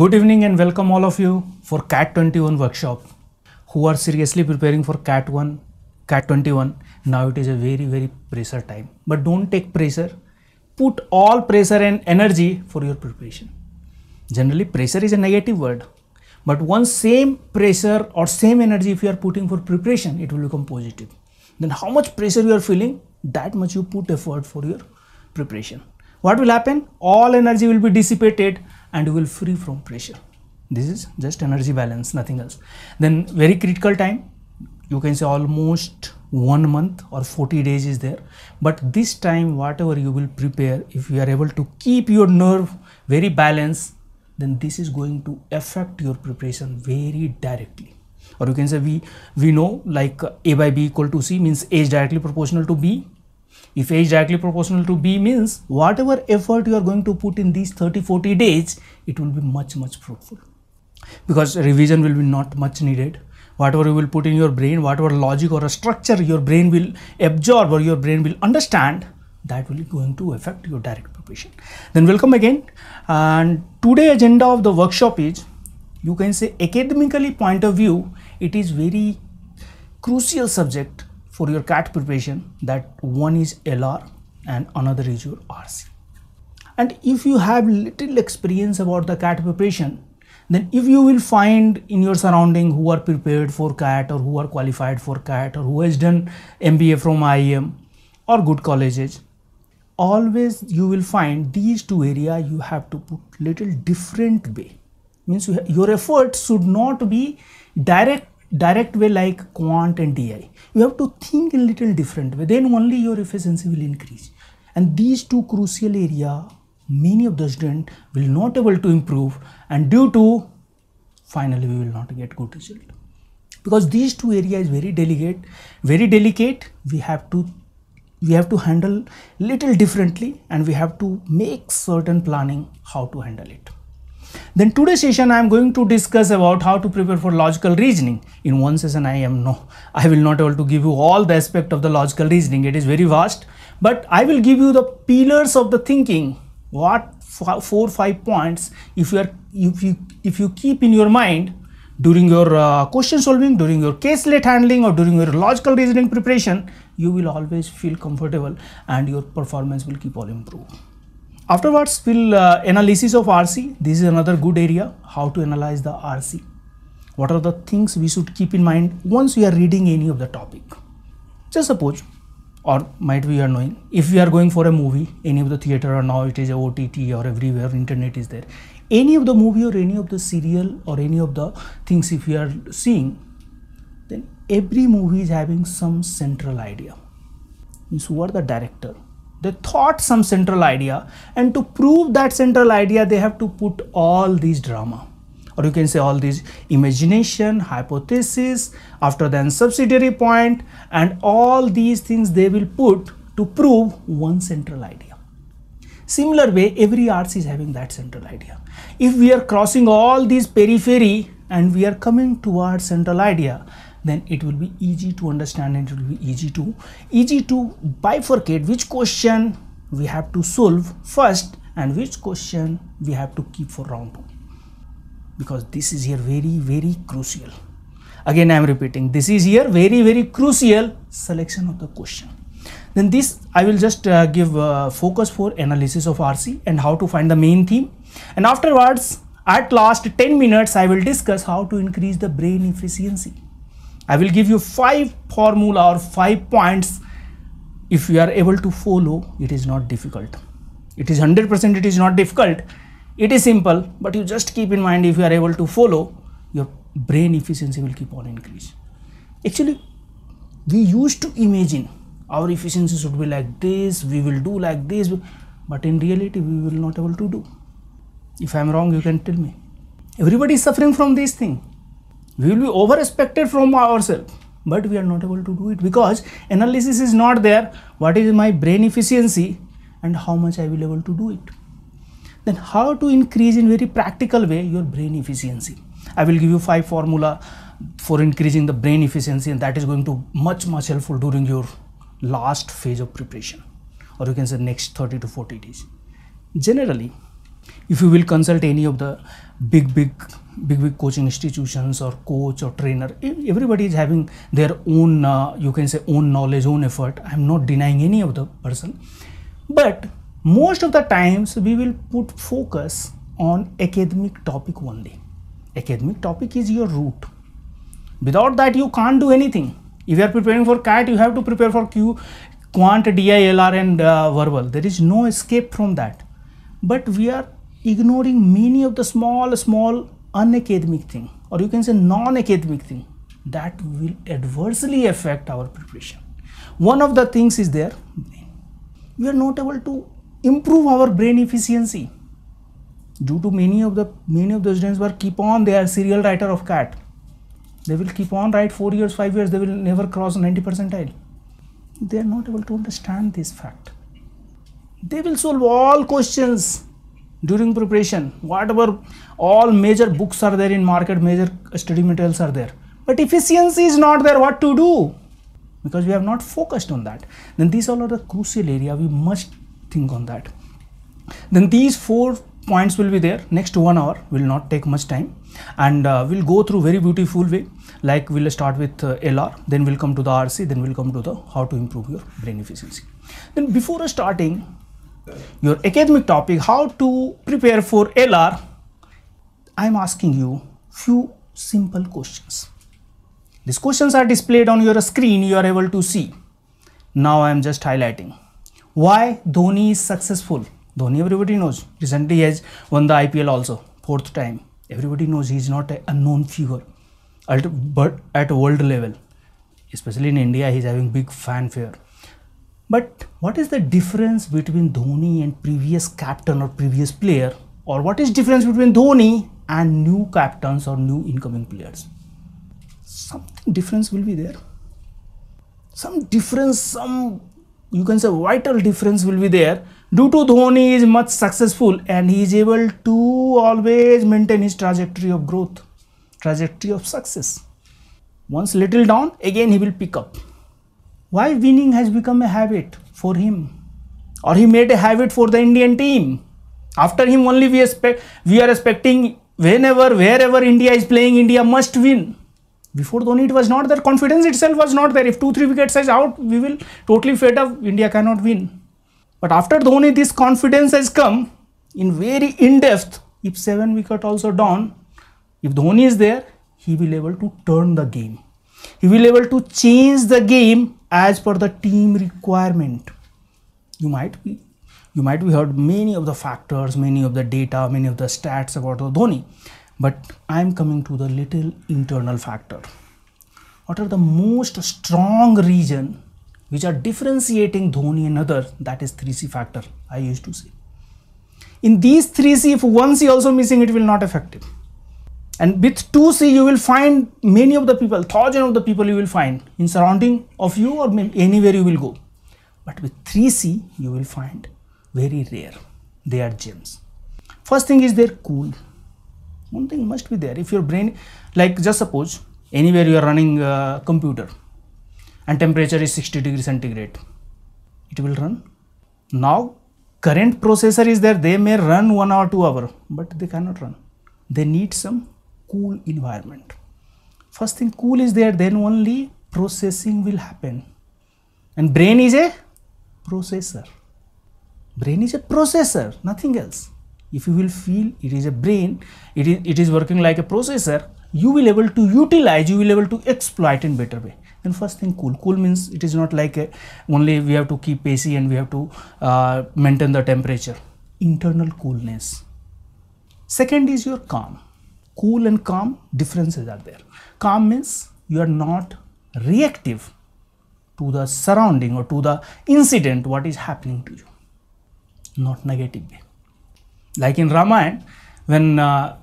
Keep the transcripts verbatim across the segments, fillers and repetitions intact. Good evening and welcome all of you for C A T twenty-one workshop who are seriously preparing for C A T one, C A T twenty-one. Now it is a very very pressure time, but don't take pressure. Put all pressure and energy for your preparation. Generally pressure is a negative word, but once same pressure or same energy if you are putting for preparation, it will become positive. Then how much pressure you are feeling, that much you put effort for your preparation. What will happen? All energy will be dissipated and you will free from pressure. This is just energy balance, nothing else. Then very critical time, you can say almost one month or forty days is there. But this time, whatever you will prepare, if you are able to keep your nerve very balanced, then this is going to affect your preparation very directly. Or you can say we, we know like A by B equal to C means A is directly proportional to B. If A is directly proportional to B means whatever effort you are going to put in these thirty to forty days, it will be much much fruitful, because revision will be not much needed. Whatever you will put in your brain, whatever logic or a structure your brain will absorb or your brain will understand, that will be going to affect your direct preparation. Then welcome again, and today agenda of the workshop is, you can say academically point of view, it is very crucial subject for your C A T preparation, that one is L R and another is your R C. And if you have little experience about the C A T preparation, then if you will find in your surrounding who are prepared for C A T or who are qualified for C A T or who has done M B A from I I M or good colleges, always you will find these two areas you have to put little different way. Means you your effort should not be direct direct way like quant and D I. You have to think a little different way, then only your efficiency will increase. And these two crucial area, many of the student will not able to improve, and due to finally we will not get good result, because these two area is very delicate, very delicate. We have to we have to handle little differently, and we have to make certain planning how to handle it. Then today's session I am going to discuss about how to prepare for logical reasoning. In one session I am no, I will not able to give you all the aspect of the logical reasoning. It is very vast, but I will give you the pillars of the thinking. What four five points if you are if you if you keep in your mind during your uh, question solving, during your case late handling, or during your logical reasoning preparation, you will always feel comfortable and your performance will keep on improving. Afterwards, we'll uh, analysis of R C. This is another good area, how to analyze the R C. What are the things we should keep in mind once we are reading any of the topic? Just suppose, or might we are knowing, if we are going for a movie, any of the theater, or now it is a O T T or everywhere internet is there, any of the movie or any of the serial or any of the things if we are seeing, then every movie is having some central idea. Means who are the director? They thought some central idea, and to prove that central idea, they have to put all these drama, or you can say all these imagination, hypothesis, after then subsidiary point, and all these things they will put to prove one central idea. Similar way, every R C is having that central idea. If we are crossing all these periphery and we are coming towards central idea, then it will be easy to understand, and it will be easy to easy to bifurcate which question we have to solve first and which question we have to keep for round two, because this is here very very crucial. Again I am repeating, this is here very very crucial selection of the question. Then this I will just uh, give uh, focus for analysis of R C and how to find the main theme, and afterwards at last ten minutes I will discuss how to increase the brain efficiency. I will give you five formula or five points. If you are able to follow, it is not difficult. It is one hundred percent it is not difficult. It is simple, but you just keep in mind, if you are able to follow, your brain efficiency will keep on increase. Actually, we used to imagine our efficiency should be like this, we will do like this, but in reality, we will not able to do. If I am wrong, you can tell me. Everybody is suffering from this thing. We will be over expected from ourselves, but we are not able to do it because analysis is not there. What is my brain efficiency and how much I will able to do it? Then how to increase in very practical way your brain efficiency? I will give you five formula for increasing the brain efficiency, and that is going to much much helpful during your last phase of preparation, or you can say next thirty to forty days. Generally, if you will consult any of the big big big big coaching institutions or coach or trainer, everybody is having their own uh, you can say own knowledge, own effort. I am not denying any of the person, but most of the times we will put focus on academic topic only. Academic topic is your root. Without that you can't do anything. If you are preparing for C A T, you have to prepare for Q, Quant, D I L R and uh, verbal. There is no escape from that. But we are ignoring many of the small small unacademic thing, or you can say non-academic thing, that will adversely affect our preparation. One of the things is there, we are not able to improve our brain efficiency due to many of the many of the students were keep on, they are serial writer of C A T. They will keep on write four years, five years. They will never cross ninety percentile. They are not able to understand this fact. They will solve all questions during preparation. Whatever all major books are there in market, major study materials are there, but efficiency is not there. What to do? Because we have not focused on that. Then these all are the crucial area. We must think on that. Then these four points will be there. Next one hour will not take much time, and uh, we'll go through very beautiful way. Like we'll start with uh, L R, then we'll come to the R C, then we'll come to the how to improve your brain efficiency. Then before starting your academic topic, how to prepare for L R, I'm asking you few simple questions. These questions are displayed on your screen. You are able to see. Now I am just highlighting. Why Dhoni is successful? Dhoni everybody knows. Recently he has won the I P L also, fourth time. Everybody knows he is not a unknown figure, but at world level, especially in India, he is having big fanfare. But what is the difference between Dhoni and previous captain or previous player, or what is difference between Dhoni and new captains or new incoming players? Something difference will be there. Some difference, some you can say vital difference will be there. Due to Dhoni is much successful and he is able to always maintain his trajectory of growth, trajectory of success. Once little down, again he will pick up. Why winning has become a habit for him, or he made a habit for the Indian team. After him only we expect, we are expecting whenever, wherever India is playing, India must win. Before Dhoni it was not there. Confidence itself was not there. If two, three wickets is out, we will totally fed up. India cannot win. But after Dhoni, this confidence has come in very in-depth. If seven wicket also down, if Dhoni is there, he will able to turn the game. He will able to change the game as per the team requirement. You might be, you might be heard many of the factors, many of the data, many of the stats about Dhoni. But I am coming to the little internal factor. What are the most strong reason which are differentiating Dhoni and others? That is three C factor, I used to say. In these three C, if one C also missing, it will not affect it. And with two C, you will find many of the people, thousand of the people you will find in surrounding of you or anywhere you will go. But with three C, you will find very rare. They are gems. First thing is they're cool. One thing must be there. If your brain, like just suppose anywhere you are running a computer, and temperature is sixty degrees centigrade, it will run. Now current processor is there, they may run one or two hour, but they cannot run. They need some cool environment. First thing, cool is there, then only processing will happen. And brain is a processor. Brain is a processor, nothing else. If you will feel it is a brain, it is, it is working like a processor, you will able to utilize, you will able to exploit in better way. Then first thing, cool. Cool means it is not like a, only we have to keep A C and we have to uh, maintain the temperature. Internal coolness. Second is your calm. Cool and calm differences are there. Calm means you are not reactive to the surrounding or to the incident what is happening to you. Not negative way. Like in Ramayan, when uh,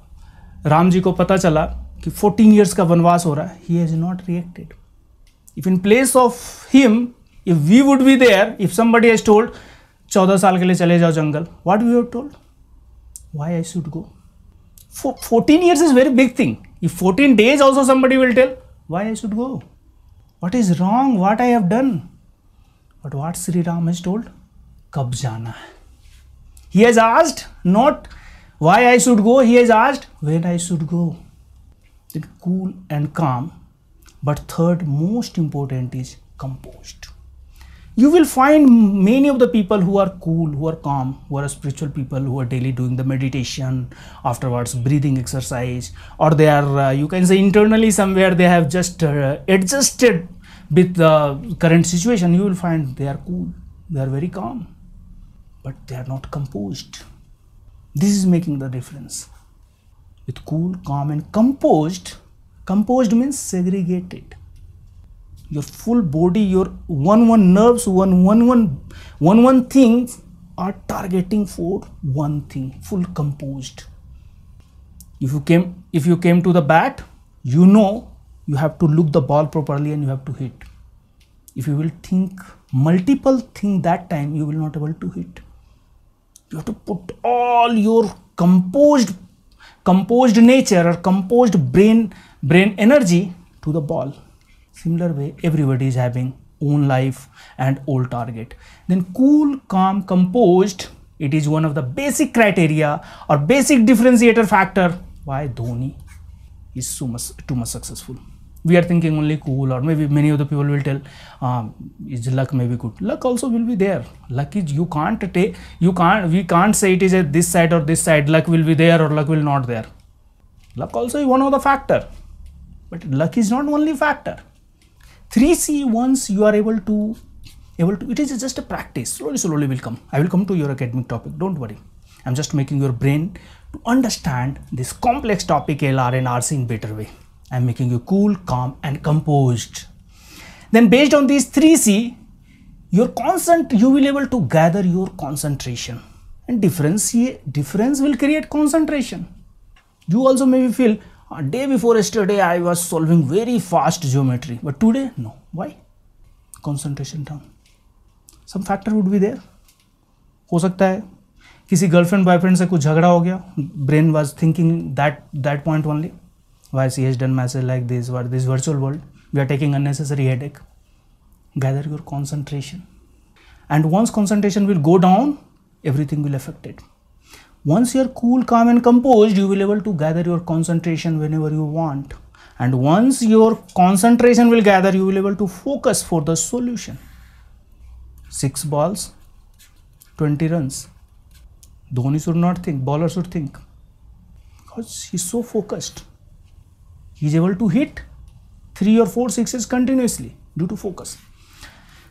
Ram ji ko pata chala ki fourteen years ka vanvas ho raha, he has not reacted. If in place of him, if we would be there, if somebody has told चौदह साल के लिए चले जाओ जंगल, what we have told? Why I should go? For fourteen years is very big thing. If fourteen days also somebody will tell, why I should go? What is wrong? What I have done? But what Sri Ram has told? कब जाना है? He has asked not Why I should go? He has asked. Where I should go? Then cool and calm. But third most important is composed. You will find many of the people who are cool, who are calm, who are spiritual people, who are daily doing the meditation, afterwards breathing exercise, or they are, uh, you can say internally somewhere they have just uh, adjusted with the current situation. You will find they are cool, they are very calm, but they are not composed. This is making the difference. With cool, calm and composed, composed means segregated. Your full body, your one one nerves, one one one one one things are targeting for one thing, full composed. If you came, if you came to the bat, you know you have to look the ball properly and you have to hit. If you will think multiple things that time, you will not able to hit. You have to put all your composed, composed nature or composed brain, brain energy to the ball. Similar way, everybody is having own life and own target. Then cool, calm, composed, it is one of the basic criteria or basic differentiator factor why Dhoni is so much, too much successful. We are thinking only cool, or maybe many of the people will tell um, is luck may be good. Luck also will be there. Luck is, you can't take, you can't, we can't say it is at this side or this side, luck will be there or luck will not there. Luck also is one of the factor, but luck is not only factor. three C, once you are able to, able to, it is just a practice, slowly, slowly will come. I will come to your academic topic, don't worry. I'm just making your brain to understand this complex topic L R and R C in better way. I'm making you cool, calm and composed. Then based on these three C, your constant, you will able to gather your concentration, and difference, difference will create concentration. You also maybe feel, a day before yesterday I was solving very fast geometry, but today no. Why? Concentration down. Some factor would be there. हो सकता है किसी girlfriend boyfriend से कुछ झगड़ा हो गया. Brain was thinking that that point only. Why she has done message like this? Or this virtual world? We are taking unnecessary headache. Gather your concentration, and once concentration will go down, everything will affect it. Once you are cool, calm and composed, you will be able to gather your concentration whenever you want. And once your concentration will gather, you will be able to focus for the solution. Six balls, twenty runs. Dhoni should not think, bowler should think. Because he is so focused. He is able to hit three or four sixes continuously due to focus.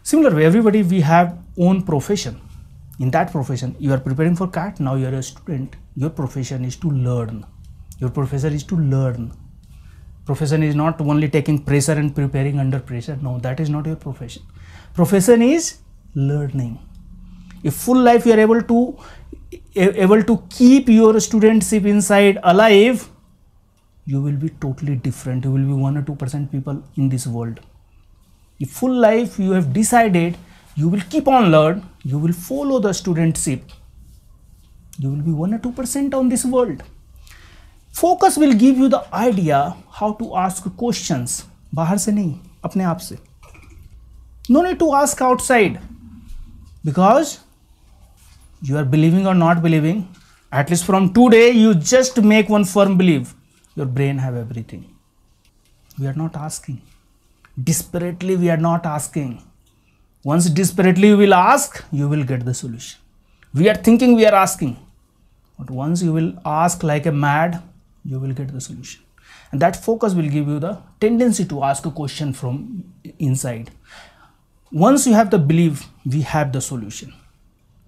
Similar way, everybody, we have own profession. In that profession, you are preparing for C A T, now you are a student, your profession is to learn, your professor is to learn. Profession is not only taking pressure and preparing under pressure, no, that is not your profession. Profession is learning. If full life you are able to, able to keep your studentship inside alive, you will be totally different, you will be one or two percent people in this world. If full life you have decided, you will keep on learn, you will follow the studentship, you will be one or two percent on this world. Focus will give you the idea how to ask questions, बाहर से नहीं, अपने आप से. No need to ask outside, because you are believing or not believing, at least from today you just make one firm belief, your brain have everything. We are not asking, desperately we are not asking. Once desperately you will ask, you will get the solution. We are thinking, we are asking. But once you will ask like a mad, you will get the solution. And that focus will give you the tendency to ask a question from inside. Once you have the belief, we have the solution.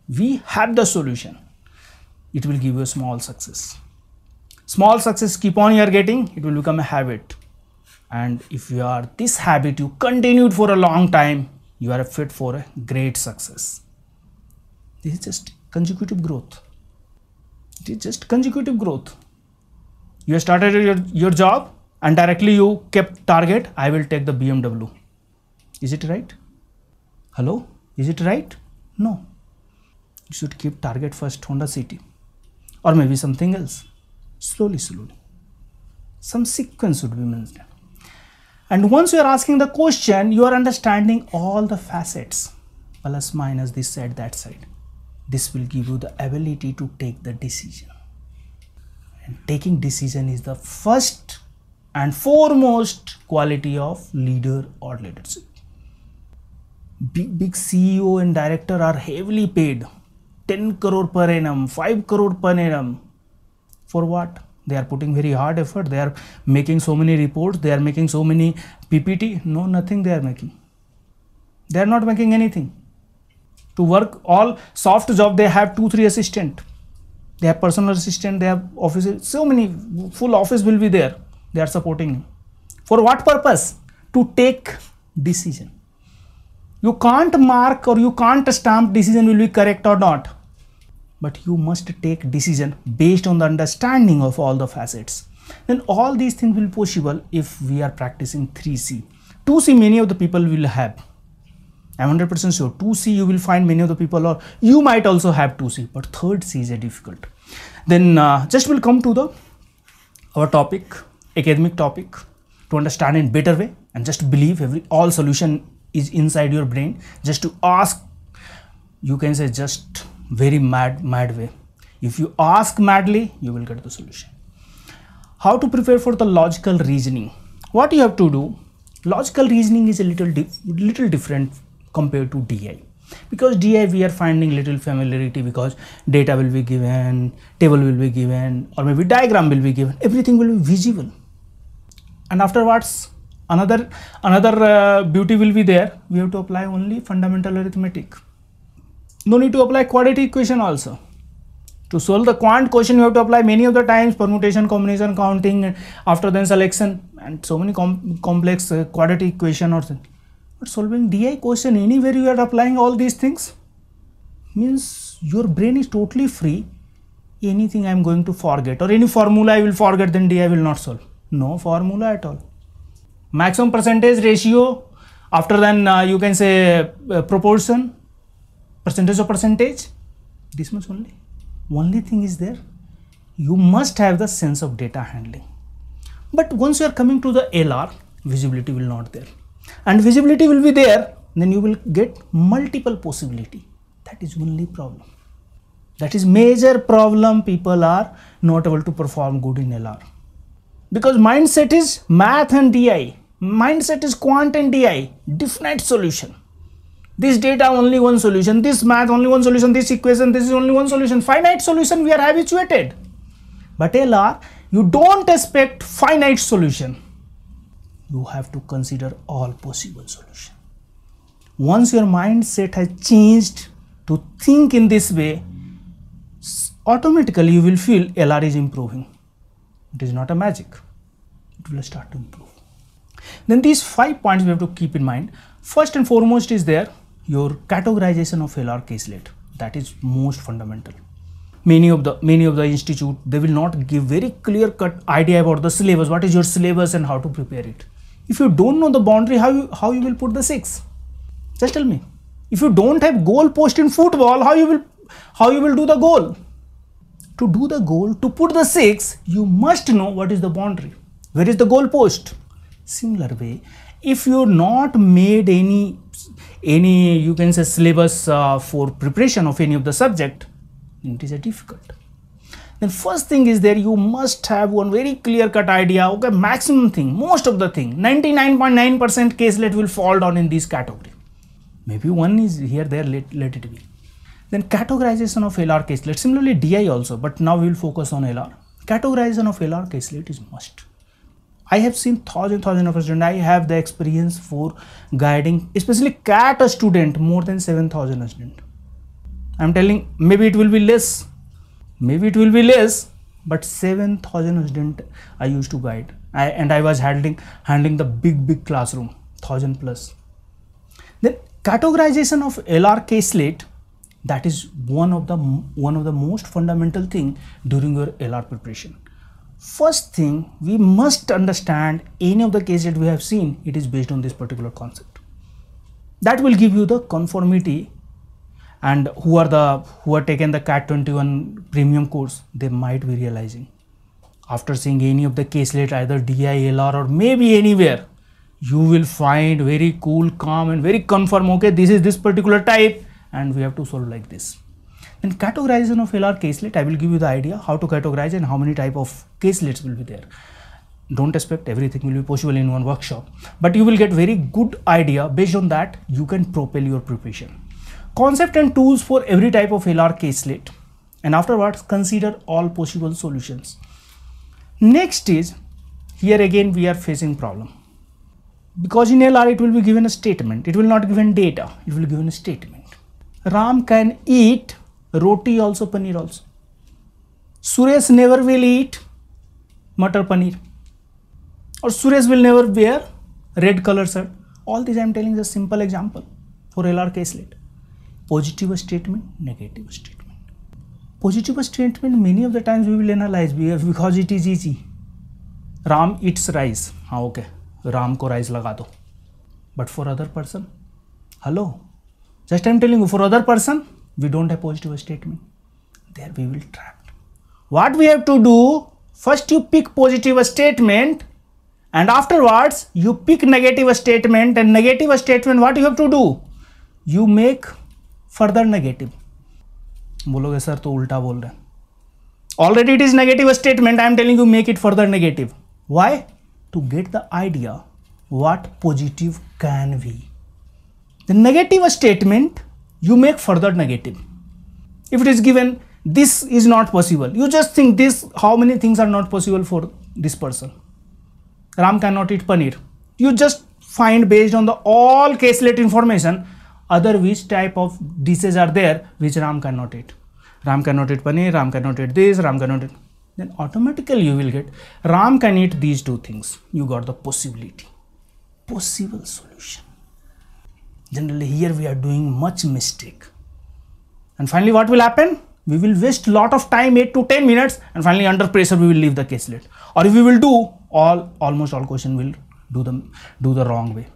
We have the solution. It will give you a small success. Small success keep on you are getting, it will become a habit. And if you are this habit, you continued for a long time, you are fit for a great success. This is just consecutive growth. It is just consecutive growth. You started your, your job and directly you kept target, I will take the B M W. Is it right? Hello? Is it right? No. You should keep target first, Honda City. Or maybe something else. Slowly, slowly. Some sequence should be maintained. And once you are asking the question, you are understanding all the facets, plus minus this side, that side. This will give you the ability to take the decision. And taking decision is the first and foremost quality of leader or leadership. Big, big C E O and director are heavily paid. ten crore per annum, five crore per annum. For what? They are putting very hard effort. They are making so many reports. They are making so many P P T. No, nothing they are making. They are not making anything. To work all soft job, they have two, three assistant. They have personal assistant. They have offices. So many full office will be there. They are supporting him. For what purpose? To take decision. You can't mark or you can't stamp decision will be correct or not. But you must take decision based on the understanding of all the facets. Then all these things will be possible if we are practicing three C. two C many of the people will have. I am one hundred percent sure. two C you will find many of the people, or you might also have two C. But third C is a difficult. Then uh, just we'll come to the our topic, academic topic, to understand in better way, and just believe every all solution is inside your brain. Just to ask, you can say just very mad mad way. If you ask madly, you will get the solution. How to prepare for the logical reasoning? What you have to do, logical reasoning is a little dif little different compared to D I, because D I we are finding little familiarity, because data will be given, table will be given, or maybe diagram will be given, everything will be visible, and afterwards another another uh, beauty will be there. We have to apply only fundamental arithmetic. No need to apply quadratic equation also. To solve the quant question, you have to apply many of the times permutation, combination, counting, and after then selection, and so many com complex uh, quadratic equation or something. But solving D I question, anywhere you are applying all these things, means your brain is totally free. Anything I am going to forget, or any formula I will forget, then D I will not solve. No formula at all. Maximum percentage ratio, after then uh, you can say uh, proportion, percentage of percentage, this much only. Only thing is there, you must have the sense of data handling. But once you are coming to the L R, visibility will not there. And visibility will be there, then you will get multiple possibility. That is only problem. That is major problem. People are not able to perform good in L R. Because mindset is math and D I. Mindset is quant and D I. Definite solution. This data only one solution, this math only one solution, this equation, this is only one solution. Finite solution we are habituated. But L R, you don't expect finite solution. You have to consider all possible solution. Once your mindset has changed to think in this way, automatically you will feel L R is improving. It is not a magic. It will start to improve. Then these five points we have to keep in mind. First and foremost is there, your categorization of L R caselet. That is most fundamental. Many of the many of the institute, they will not give very clear cut idea about the syllabus. What is your syllabus and how to prepare it? If you don't know the boundary, how you, how you will put the six? Just tell me. If you don't have goal post in football, how you will how you will do the goal? To do the goal, to put the six, you must know what is the boundary. Where is the goal post? Similar way, if you not made any any you can say syllabus uh, for preparation of any of the subject, it is a difficult. Then first thing is there, you must have one very clear cut idea. Okay, maximum thing, most of the thing, ninety-nine point nine percent caselet will fall down in this category. Maybe one is here there, let, let it be. Then categorization of L R caselet, similarly D I also, but now we will focus on L R. Categorization of L R caselet is must. I have seen thousand thousand of students. I have the experience for guiding, especially CAT student, more than seven thousand student. I am telling, maybe it will be less, maybe it will be less, but seven thousand student I used to guide. I and I was handling handling the big big classroom, thousand plus. Then categorization of L R caselet, that is one of the one of the most fundamental thing during your L R preparation. First thing, we must understand any of the cases that we have seen, it is based on this particular concept. That will give you the conformity, and who are the who are taken the CAT twenty-one premium course, they might be realizing after seeing any of the caselet, either D I, L R, or maybe anywhere, you will find very cool, calm, and very confirm. Okay, this is this particular type, and we have to solve like this. In categorization of L R caselet, I will give you the idea how to categorize and how many type of caselets will be there. Don't expect everything will be possible in one workshop, but you will get very good idea. Based on that, you can propel your preparation. Concept and tools for every type of L R caselet, and afterwards consider all possible solutions. Next is, here again we are facing problem, because in L R it will be given a statement. It will not given data. It will given a statement. Ram can eat roti also, paneer also. Suresh never will eat matar paneer. Or Suresh will never wear red color shirt. All these I am telling is a simple example for L R caselet. Positive statement, negative statement. Positive statement many of the times we will analyze because it is easy. Ram eats rice. Ah, okay. Ram ko rice laga do. But for other person, hello. Just I am telling you, for other person, we don't have positive statement. There we will trapped. What we have to do? First you pick positive statement. And afterwards, you pick negative statement, and negative statement, what you have to do? You make further negative. बोलोगे sir तो उल्टा बोल रहे हैं. Already it is negative statement. I am telling you, make it further negative. Why? To get the idea what positive can be. The negative statement, you make further negative. If it is given, this is not possible. You just think this, how many things are not possible for this person. Ram cannot eat paneer. You just find based on the all caselet information other which type of dishes are there which Ram cannot eat. Ram cannot eat paneer, Ram cannot eat this, Ram cannot eat. Then automatically you will get Ram can eat these two things. You got the possibility. Possible solution. Generally here we are doing much mistake. And finally what will happen? We will waste lot of time, eight to ten minutes, and finally under pressure we will leave the caselet. Or if we will do, all almost all question will do the do the wrong way.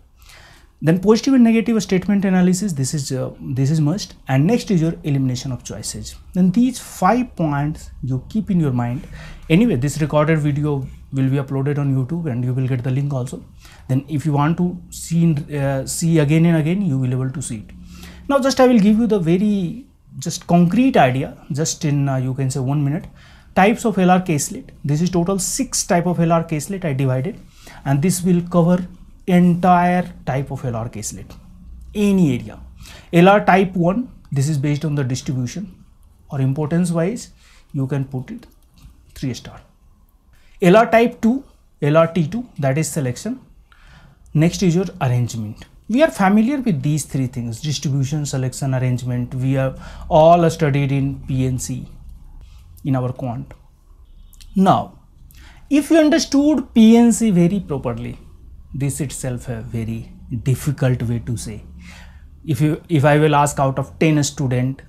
Then positive and negative statement analysis. This is uh, this is must. And next is your elimination of choices. Then these five points you keep in your mind. Anyway, this recorded video will be uploaded on YouTube, and you will get the link also. Then if you want to see uh, see again and again, you will be able to see it. Now just I will give you the very just concrete idea just in uh, you can say one minute. Types of L R caselet. This is total six type of L R caselet I divided, and this will cover entire type of L R caselet, any area. L R type one, this is based on the distribution or importance wise you can put it three star. L R type two, L R T two, that is selection. Next is your arrangement. We are familiar with these three things: distribution, selection, arrangement. We are all studied in P N C in our quant. Now, if you understood P N C very properly, this itself a very difficult way to say. If you, if I will ask out of ten student,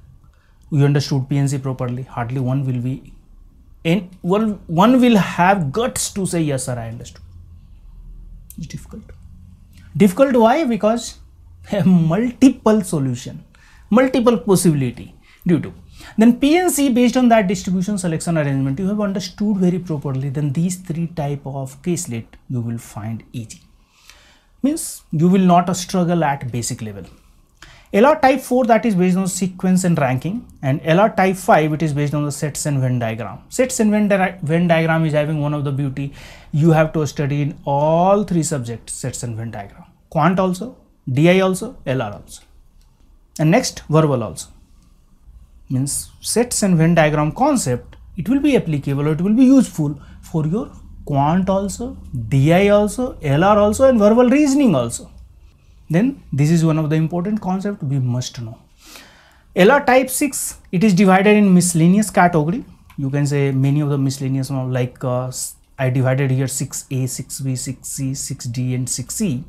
you understood P N C properly, hardly one will be, and one one will have guts to say yes, sir, I understood. It's difficult. Difficult why? Because multiple solution, multiple possibility due to. Then P N C based on that distribution, selection, arrangement you have understood very properly, then these three type of caselet you will find easy. Means you will not struggle at basic level. L R type four, that is based on sequence and ranking, and L R type five, it is based on the sets and Venn diagram. Sets and Venn, di Venn diagram is having one of the beauty. You have to study in all three subjects, sets and Venn diagram. Quant also, D I also, L R also. And next verbal also. Means sets and Venn diagram concept, it will be applicable, it will be useful for your quant also, D I also, L R also, and verbal reasoning also. Then this is one of the important concept we must know. L R type six, it is divided in miscellaneous category. You can say many of the miscellaneous, like uh, I divided here six A, six B, six C, six D and six E.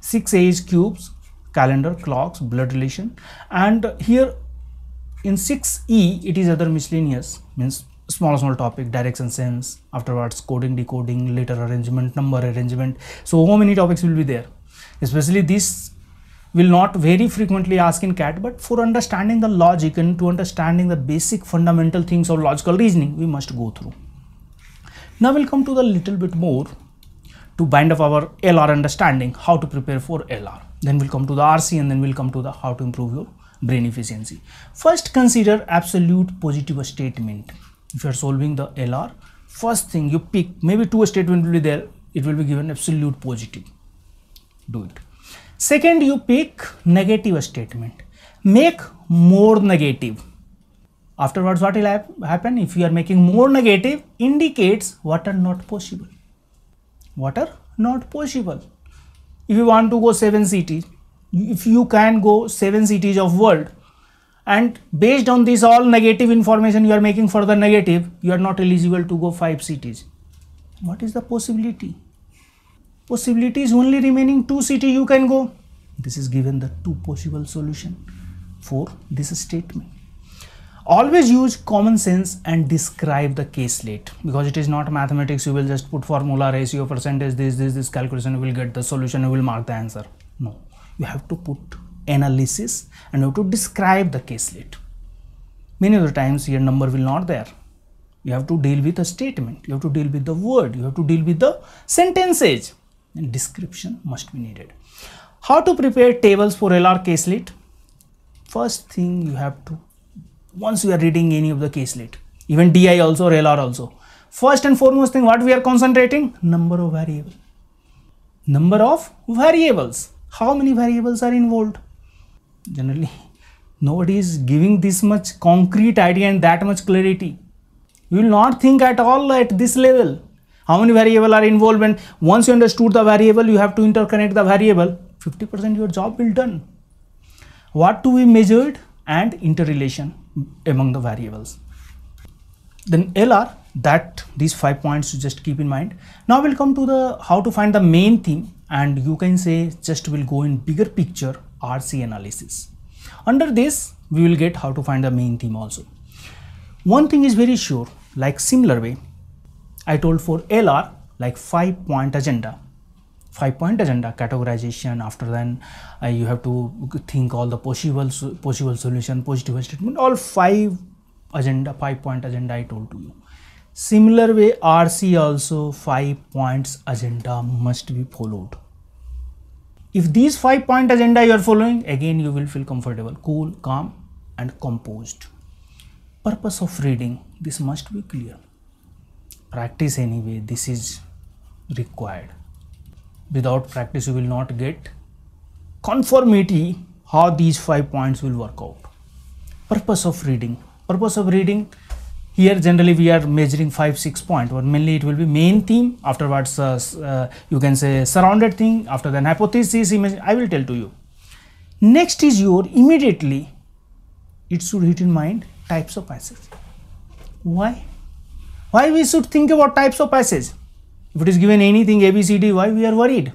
six A is cubes, calendar, clocks, blood relation, and here in six E it is other miscellaneous, means small small topic, direction sense, afterwards coding, decoding, letter arrangement, number arrangement. So how many topics will be there? Especially this will not very frequently ask in C A T, but for understanding the logic and to understanding the basic fundamental things of logical reasoning we must go through. Now we'll come to the little bit more to bind up our L R understanding, how to prepare for L R. Then we'll come to the R C, and then we'll come to the how to improve your brain efficiency. First, consider absolute positive statement. If you are solving the L R, first thing you pick, maybe two statements will be there, it will be given absolute positive. Do it. Second, you pick negative statement. Make more negative. Afterwards, what will happen? If you are making more negative, indicates what are not possible. What are not possible? If you want to go seven cities, if you can go seven cities of world, and based on this all negative information you are making for the negative, you are not eligible to go five cities. What is the possibility? Possibility is only remaining two cities you can go. This is given the two possible solution for this statement. Always use common sense and describe the case slate, because it is not mathematics. You will just put formula, ratio, percentage, this, this, this calculation, you will get the solution, you will mark the answer. No, you have to put analysis and you have to describe the case slate. Many of the times your number will not there. You have to deal with a statement, you have to deal with the word, you have to deal with the sentences, and description must be needed. How to prepare tables for L R case slate? First thing you have to, once you are reading any of the case slate, even D I also or L R also, first and foremost thing what we are concentrating, number of variable, number of variables, how many variables are involved. Generally nobody is giving this much concrete idea and that much clarity. You will not think at all at this level how many variables are involved, and once you understood the variable you have to interconnect the variable. Fifty percent your job will done. What to be measured and interrelation among the variables. Then L R, that these five points you just keep in mind. Now we'll come to the how to find the main theme, and you can say just will go in bigger picture R C analysis. Under this we will get how to find the main theme also. One thing is very sure, like similar way I told for L R, like five point agenda. Five-point agenda, categorization, after then uh, you have to think all the possible possible solution, positive statement, all five agenda, five-point agenda I told to you. Similar way R C also five points agenda must be followed. If these five-point agenda you are following, again you will feel comfortable, cool, calm and composed. Purpose of reading, this must be clear. Practice anyway, this is required. Without practice you will not get conformity how these five points will work out. Purpose of reading, purpose of reading here generally we are measuring five six point, or mainly it will be main theme, afterwards uh, uh, you can say surrounded thing, after then hypothesis, image, I will tell to you. Next is your immediately it should hit in mind types of passage. Why? Why we should think about types of passage? If it is given anything A, B, C, D, why we are worried?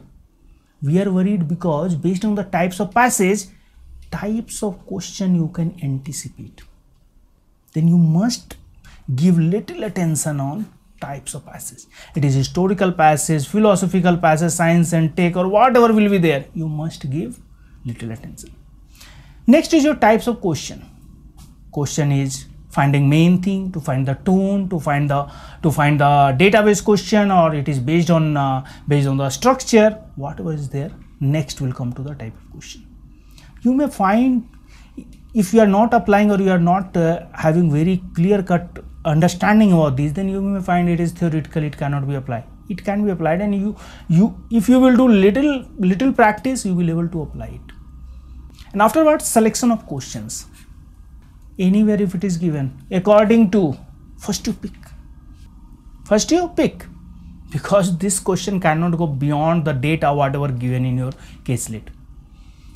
We are worried because based on the types of passage, types of question you can anticipate. Then you must give little attention on types of passage. It is historical passage, philosophical passage, science and tech, or whatever will be there. You must give little attention. Next is your types of question. Question is finding main thing, to find the tone, to find the to find the database question, or it is based on uh, based on the structure, whatever is there. Next will come to the type of question. You may find if you are not applying or you are not uh, having very clear cut understanding about this, then you may find it is theoretical, it cannot be applied. It can be applied, and you you if you will do little little practice, you will be able to apply it. And afterwards, selection of questions. Anywhere if it is given according to, first you pick first you pick because this question cannot go beyond the data whatever given in your case slate.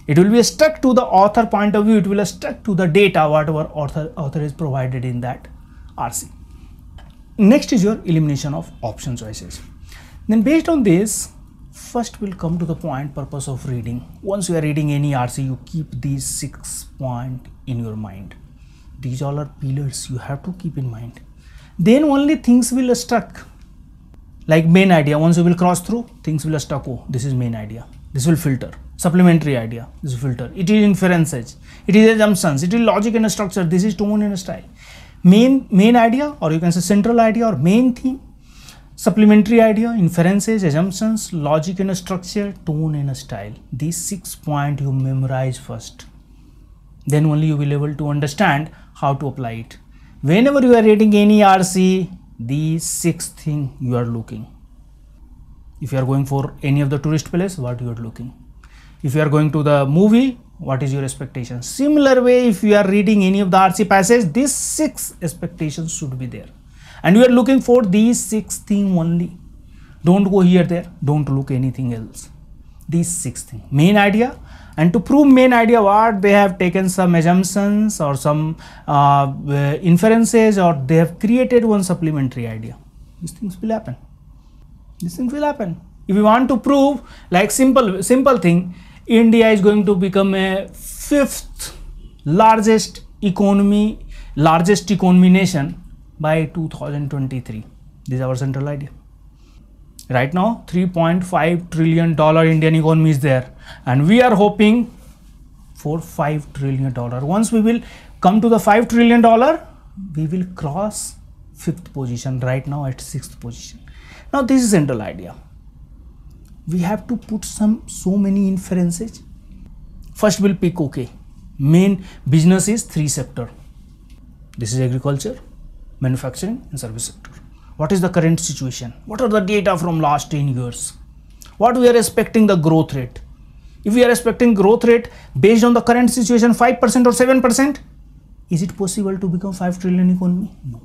It will be stuck to the author point of view, it will be stuck to the data whatever author author is provided in that R C. Next is your elimination of option choices. Then based on this, first will come to the point purpose of reading. Once you are reading any R C, you keep these six points in your mind. These all are pillars you have to keep in mind. Then only things will stuck. Like main idea, once you will cross through, things will stuck. Oh, this is main idea. This will filter. Supplementary idea. This will filter. It is inferences. It is assumptions. It is logic and structure. This is tone and style. Main main idea, or you can say central idea or main theme. Supplementary idea, inferences, assumptions, logic and structure, tone and style. These six points you memorize first. then only you will be able to understand how to apply it. Whenever you are rating any R C, these six things you are looking. If you are going for any of the tourist place, what you are looking. If you are going to the movie, what is your expectation? Similar way, if you are reading any of the R C passage, these six expectations should be there. And you are looking for these six things only. Don't go here, there. Don't look anything else. These six things. Main idea. And to prove main idea, what they have taken some assumptions or some uh, inferences, or they have created one supplementary idea. These things will happen. These things will happen. If you want to prove, like simple, simple thing, India is going to become a fifth largest economy, largest economy nation by two thousand twenty-three. This is our central idea. Right now, three point five trillion dollar Indian economy is there, and we are hoping for five trillion dollar. Once we will come to the five trillion dollar, we will cross fifth position. Right now at sixth position. Now this is central idea. We have to put some so many inferences. First we'll pick, okay, main business is three sector. This is agriculture, manufacturing and service sector. What is the current situation? What are the data from last ten years? What we are expecting the growth rate? If we are expecting growth rate based on the current situation five percent or seven percent, is it possible to become five trillion economy? No.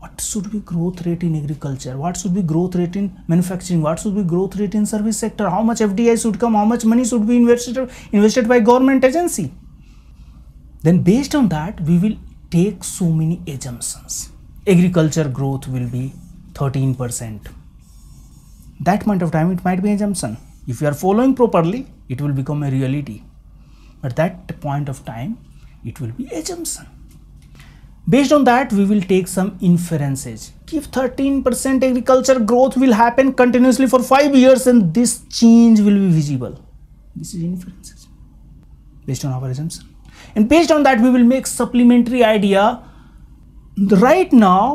What should be growth rate in agriculture? What should be growth rate in manufacturing? What should be growth rate in service sector? How much F D I should come? How much money should be invested, invested by government agency? Then based on that, we will take so many assumptions. Agriculture growth will be thirteen percent. That point of time, it might be assumption. If you are following properly, it will become a reality. But that point of time, it will be assumption. Based on that, we will take some inferences. If thirteen percent agriculture growth will happen continuously for five years, and this change will be visible. This is inferences based on our assumption. And based on that, we will make supplementary idea. Right now,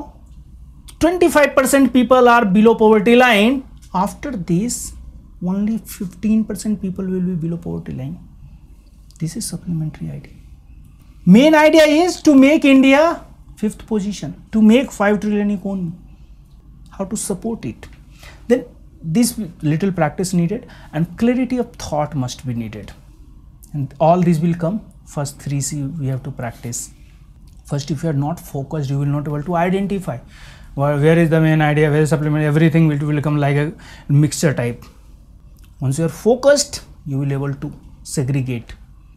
twenty-five percent people are below poverty line. After this, only fifteen percent people will be below poverty line. This is supplementary idea. Main idea is to make India fifth position, to make five trillion economy, how to support it. Then this little practice needed, and clarity of thought must be needed. And all this will come, first three C we have to practice. First, if you are not focused, you will not be able to identify where, where is the main idea, where is supplement, everything will, will become like a mixture type. Once you are focused, you will be able to segregate.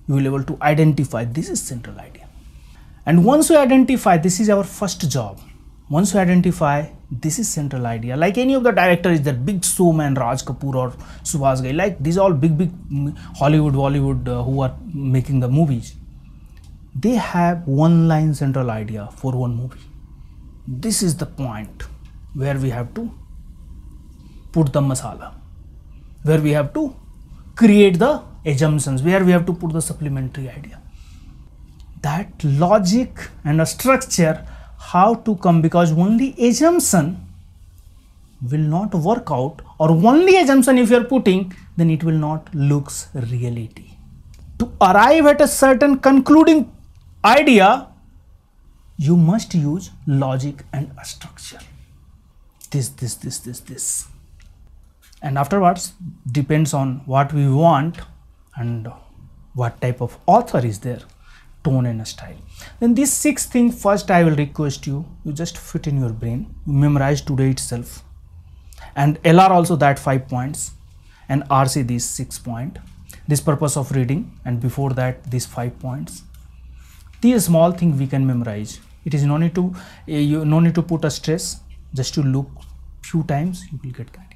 You will be able to identify. This is central idea. And once you identify, this is our first job. Once you identify, this is central idea. Like any of the director is there, big showman Raj Kapoor or Subhash Ghai, like these all big, big Hollywood, Bollywood uh, who are making the movies. They have one line central idea for one movie. This is the point where we have to put the masala, where we have to create the assumptions, where we have to put the supplementary idea. That logic and a structure how to come, because only assumption will not work out, or only assumption if you are putting, then it will not looks reality. To arrive at a certain concluding idea, you must use logic and a structure. This, this, this, this, this. And afterwards, depends on what we want and what type of author is there, tone and style. Then these six things, first I will request you, you just fit in your brain, you memorize today itself. And L R also that five points, and R C these six points. This purpose of reading, and before that these five points. These small thing we can memorize. It is no need to, you no need to put a stress, just to look few times, you will get guided.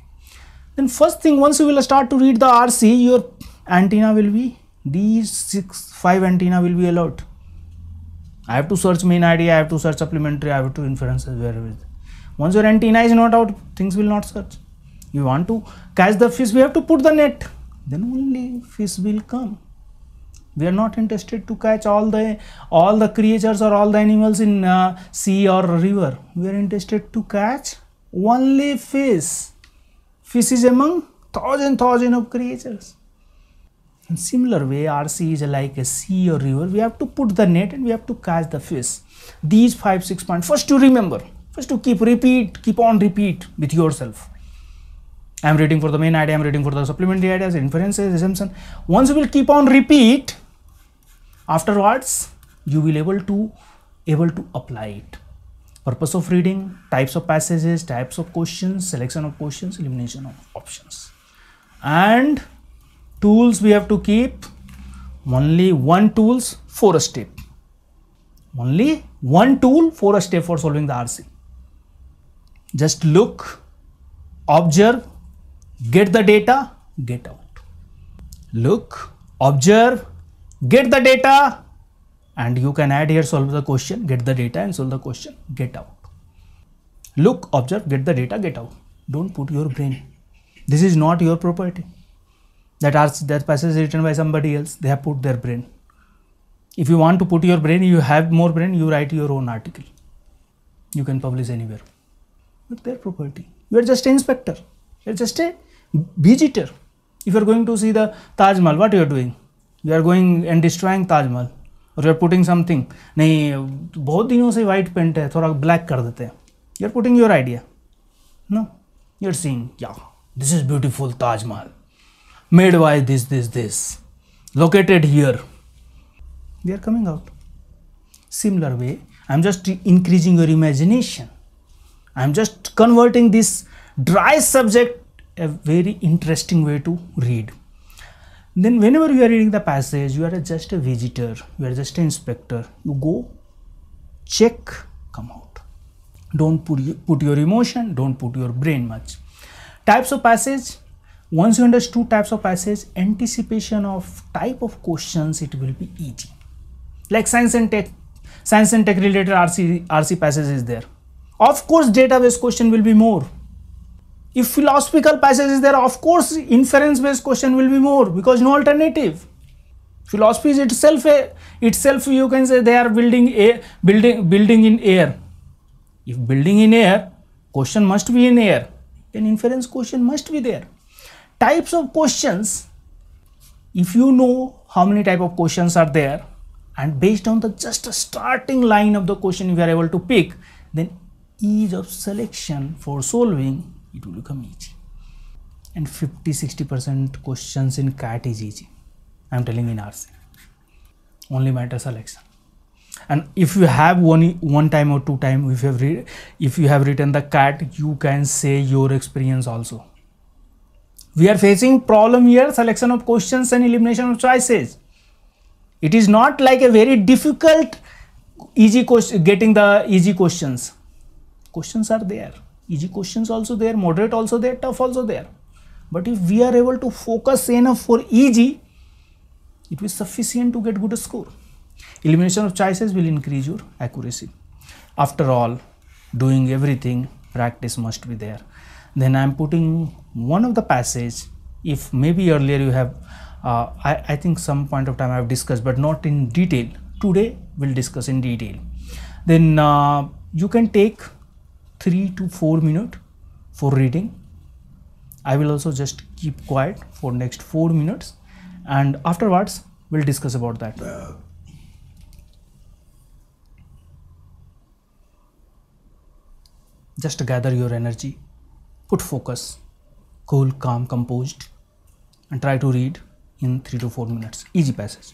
Then first thing, once you will start to read the R C, your antenna will be, these six, five antenna will be allowed. I have to search main idea, I have to search supplementary, I have to inferences wherever. Once your antenna is not out, things will not search. You want to catch the fish, we have to put the net. Then only fish will come. We are not interested to catch all the, all the creatures or all the animals in uh, sea or river. We are interested to catch only fish. Fish is among thousand, thousand of creatures. In similar way, R C is like a sea or river. We have to put the net and we have to catch the fish. These five, six points. First to remember. First to keep repeat, keep on repeat with yourself. I am reading for the main idea, I am reading for the supplementary ideas, inferences, assumption. Once you will keep on repeat, afterwards you will able to able to apply it. Purpose of reading, types of passages, types of questions, selection of questions, elimination of options. And tools we have to keep only one tools for a step. Only one tool for a step for solving the R C. Just look, observe, get the data, get out. Look, observe, get the data, and you can add here, solve the question, get the data, and solve the question, get out. Look, observe, get the data, get out. Don't put your brain. This is not your property. That R C, that passage is written by somebody else. They have put their brain. If you want to put your brain, you have more brain, you write your own article. You can publish anywhere. But their property. You are just an inspector. You are just a visitor. If you are going to see the Taj Mahal, what you are doing? You are going and destroying Taj Mahal. Or you are putting something. नहीं, बहुत दिनों से white paint है, थोड़ा black कर देते हैं. You are putting your idea. No. You are seeing, yeah, this is beautiful Taj Mahal. Made by this, this, this. Located here. They are coming out. Similar way, I am just increasing your imagination. I am just converting this dry subject a very interesting way to read. Then whenever you are reading the passage, you are just a visitor, you are just an inspector. You go, check, come out. Don't put, put your emotion, don't put your brain much. Types of passage. Once you understand types of passage, anticipation of type of questions, it will be easy. Like science and tech, science and tech related R C, R C passage is there. Of course, database question will be more. If philosophical passage is there, of course, inference based question will be more because no alternative. Philosophy is itself a, itself you can say they are building a building building in air. If building in air, question must be in air, then inference question must be there. Types of questions, if you know how many type of questions are there and based on the just a starting line of the question you are able to pick, then ease of selection for solving, it will become easy. And fifty to sixty percent questions in CAT is easy. I am telling in R C. Only matter selection. And if you have one, one time or two time, if you have re if you have written the CAT, you can say your experience also. We are facing problem here, selection of questions and elimination of choices. It is not like a very difficult, easy question, getting the easy questions. Questions are there, easy questions also there, moderate also there, tough also there. But if we are able to focus enough for easy, it will sufficient to get good score. Elimination of choices will increase your accuracy. After all, doing everything, practice must be there. Then I am putting one of the passage, if maybe earlier you have, uh, I, I think some point of time I have discussed, but not in detail. Today we'll discuss in detail. Then uh, you can take three to four minutes for reading. I will also just keep quiet for next four minutes and afterwards we'll discuss about that. Uh. Just gather your energy. Put focus, cool, calm, composed, and try to read in three to four minutes. Easy passage.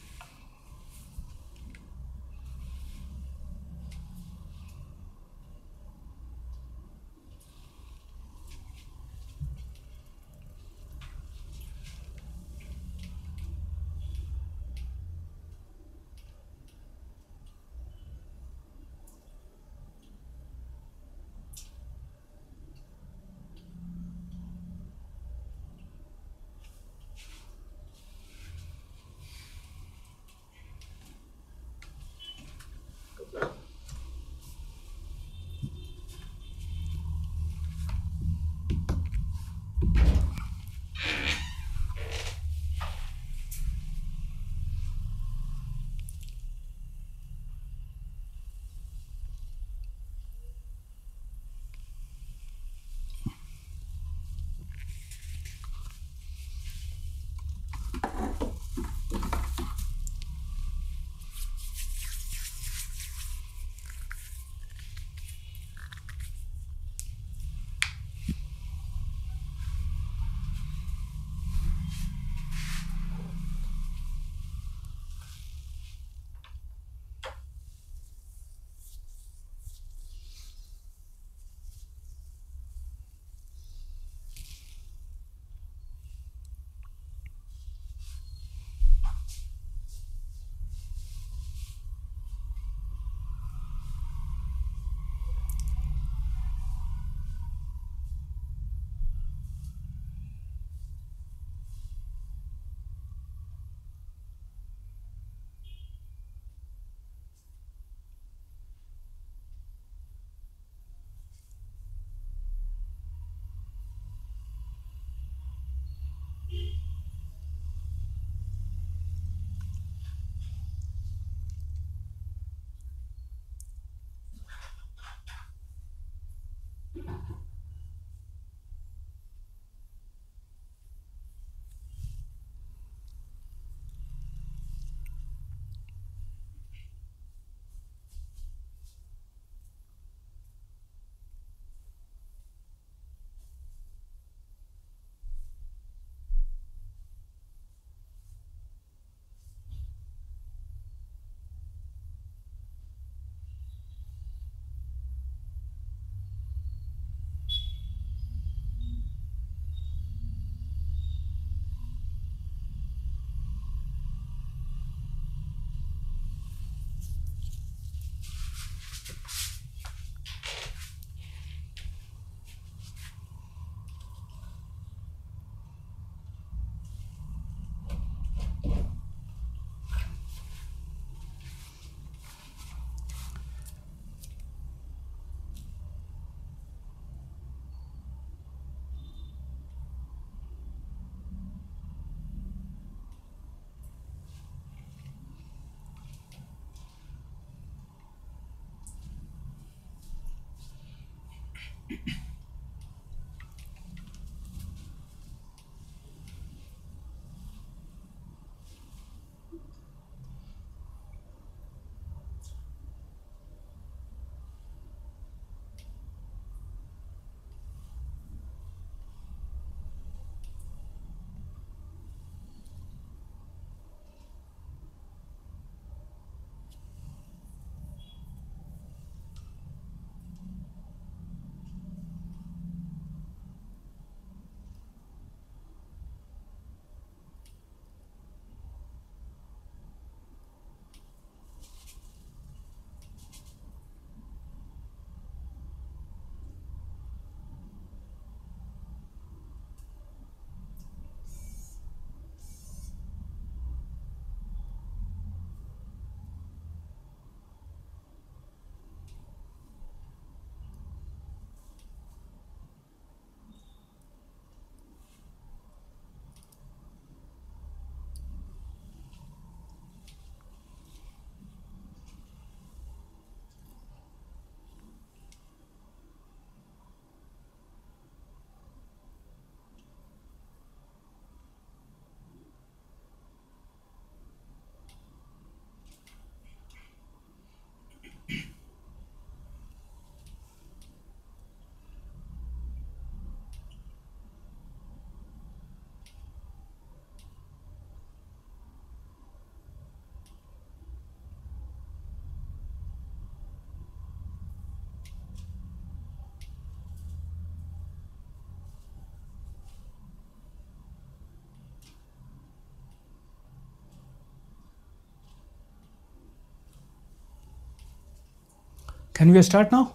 Can we start now?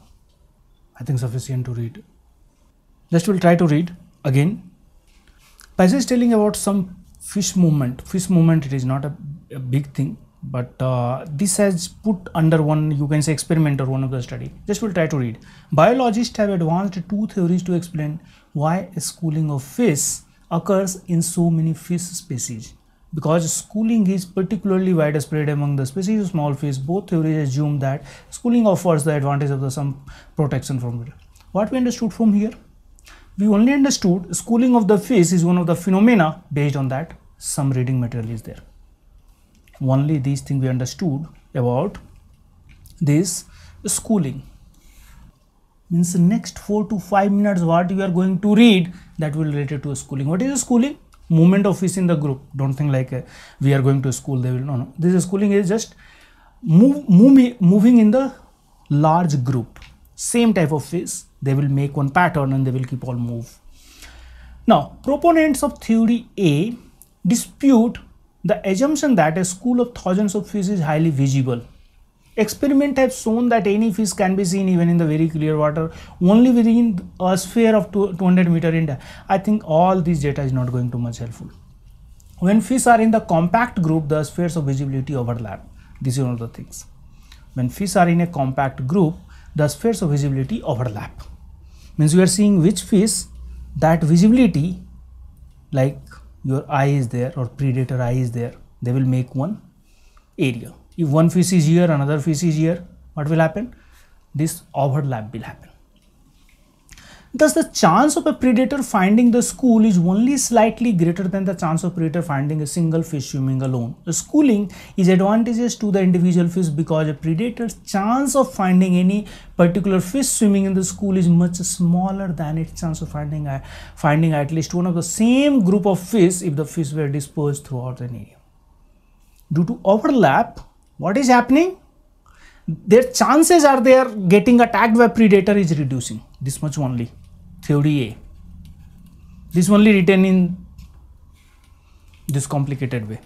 I think sufficient to read. Just we'll try to read again. Passage telling about some fish movement. Fish movement, it is not a, a big thing, but uh, this has put under one, you can say, experiment or one of the study. Just we'll try to read. Biologists have advanced two theories to explain why schooling of fish occurs in so many fish species. Because schooling is particularly widespread among the species of small fish, both theories assume that schooling offers the advantage of the some protection from it. What we understood from here? We only understood schooling of the fish is one of the phenomena. Based on that, some reading material is there. Only these things we understood about this schooling. Means next four to five minutes what you are going to read, that will relate to schooling. What is schooling? Movement of fish in the group. Don't think like uh, we are going to school, they will, no, no. This schooling is just move, move, moving in the large group. Same type of fish, they will make one pattern and they will keep on move. Now, proponents of theory A dispute the assumption that a school of thousands of fish is highly visible. Experiment have shown that any fish can be seen even in the very clear water only within a sphere of two hundred meter in depth. I think all these data is not going to much helpful. When fish are in the compact group, the spheres of visibility overlap. This is one of the things. When fish are in a compact group, the spheres of visibility overlap. Means you are seeing which fish, that visibility, like your eye is there or predator eye is there, they will make one area. If one fish is here, another fish is here, what will happen? This overlap will happen. Thus, the chance of a predator finding the school is only slightly greater than the chance of predator finding a single fish swimming alone. The schooling is advantageous to the individual fish because a predator's chance of finding any particular fish swimming in the school is much smaller than its chance of finding, finding at least one of the same group of fish if the fish were dispersed throughout an area. Due to overlap, what is happening? Their chances are they are getting attacked by predator is reducing. This much only, theory A. This only written in this complicated way.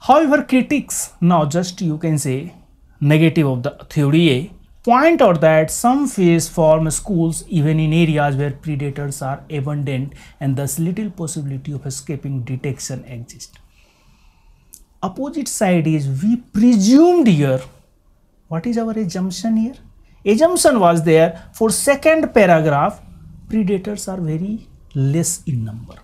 However, critics, now just you can say negative of the theory A, point out that some fish form schools even in areas where predators are abundant and thus little possibility of escaping detection exists. Opposite side is we presumed here. What is our assumption here? Assumption was there for second paragraph, predators are very less in number.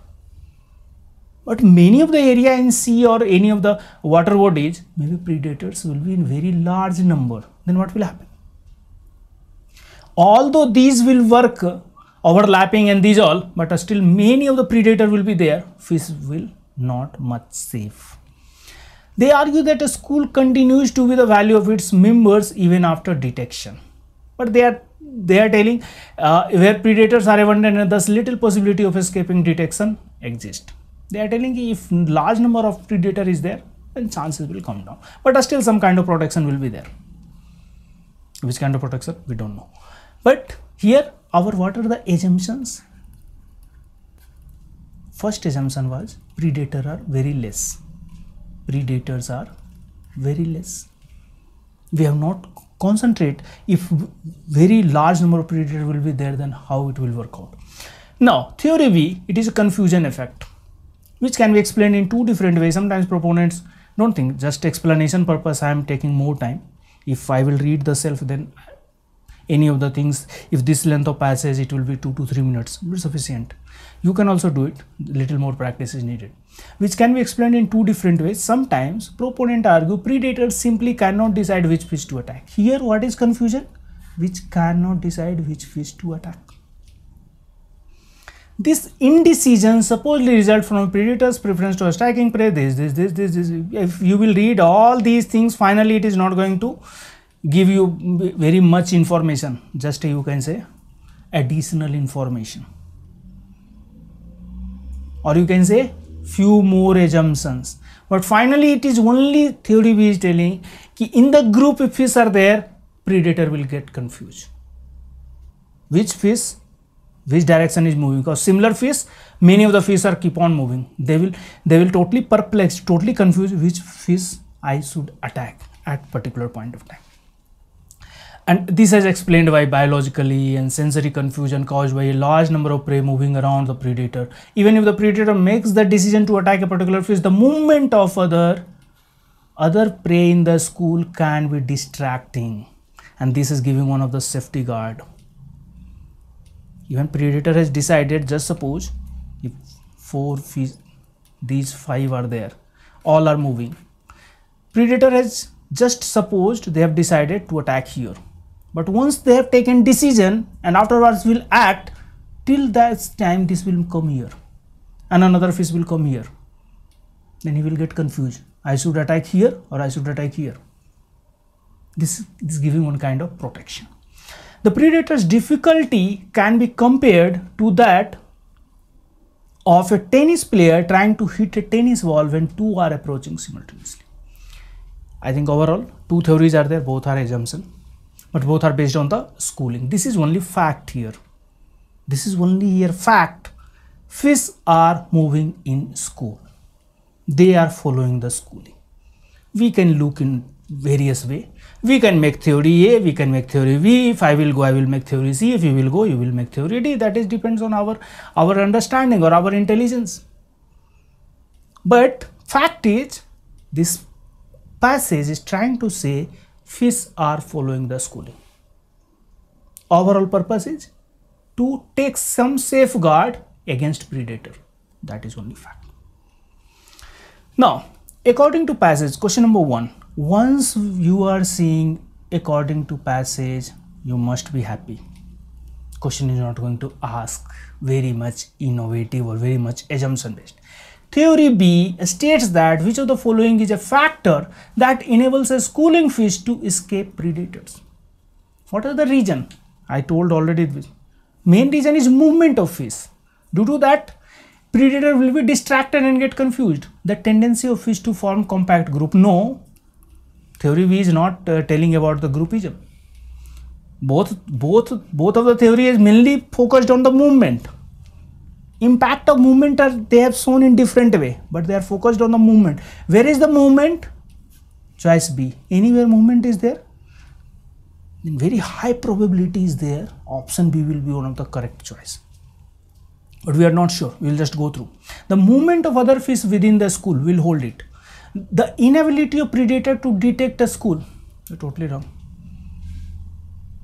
But many of the area in sea or any of the water bodies, maybe predators will be in very large number. Then what will happen? Although these will work overlapping and these all, but uh, still many of the predator will be there. Fish will not much safe. They argue that a school continues to be the value of its members even after detection. But they are they are telling uh, where predators are abundant and thus little possibility of escaping detection exists. They are telling if large number of predator is there, then chances will come down. But uh, still some kind of protection will be there. Which kind of protection we don't know. But here our what are the assumptions? First assumption was predators are very less. Predators are very less. We have not concentrate if very large number of predators will be there, then how it will work out. Now theory B, it is a confusion effect which can be explained in two different ways. Sometimes proponents don't think, just explanation purpose I am taking more time. If I will read the self, then any of the things, if this length of passage, it will be two to three minutes, but sufficient. You can also do it, little more practice is needed, which can be explained in two different ways. Sometimes proponent argue predators simply cannot decide which fish to attack. Here what is confusion? Which cannot decide which fish to attack. This indecision supposedly results from predators' preference to attacking prey. This, this, this, this, this. If you will read all these things, finally it is not going to give you very much information, just you can say additional information, or you can say few more assumptions. But finally it is only theory B is telling ki in the group if fish are there, predator will get confused. Which fish, which direction is moving, because similar fish, many of the fish are keep on moving. They will, they will totally perplexed, totally confused which fish I should attack at particular point of time. And this is explained by biologically and sensory confusion caused by a large number of prey moving around the predator. Even if the predator makes the decision to attack a particular fish, the movement of other other prey in the school can be distracting, and this is giving one of the safety guard. Even predator has decided, just suppose if four fish, these five are there, all are moving. Predator has just supposed they have decided to attack here. But once they have taken decision and afterwards will act, till that time this will come here and another fish will come here. Then he will get confused. I should attack here or I should attack here. This is giving one kind of protection. The predator's difficulty can be compared to that of a tennis player trying to hit a tennis ball when two are approaching simultaneously. I think overall two theories are there, both are assumption. But both are based on the schooling. This is only fact here. This is only here fact. Fish are moving in school. They are following the schooling. We can look in various way. We can make theory A, we can make theory B. If I will go, I will make theory C. If you will go, you will make theory D. That is depends on our, our understanding or our intelligence. But fact is, this passage is trying to say fish are following the schooling. Overall purpose is to take some safeguard against predator. That is only fact. Now, according to passage, question number one. Once you are seeing according to passage, you must be happy. Question is not going to ask very much innovative or very much assumption based. Theory B states that which of the following is a factor that enables a schooling fish to escape predators. What are the reason? I told already. Main reason is movement of fish. Due to that, predator will be distracted and get confused. The tendency of fish to form compact group. No, theory B is not uh, telling about the groupism. Both, both, both of the theory is mainly focused on the movement. Impact of movement are they have shown in different way, but they are focused on the movement. Where is the movement? Choice B. Anywhere movement is there, then very high probability is there. Option B will be one of the correct choice. But we are not sure. We will just go through. The movement of other fish within the school will hold it. The inability of predator to detect a school. You're totally wrong.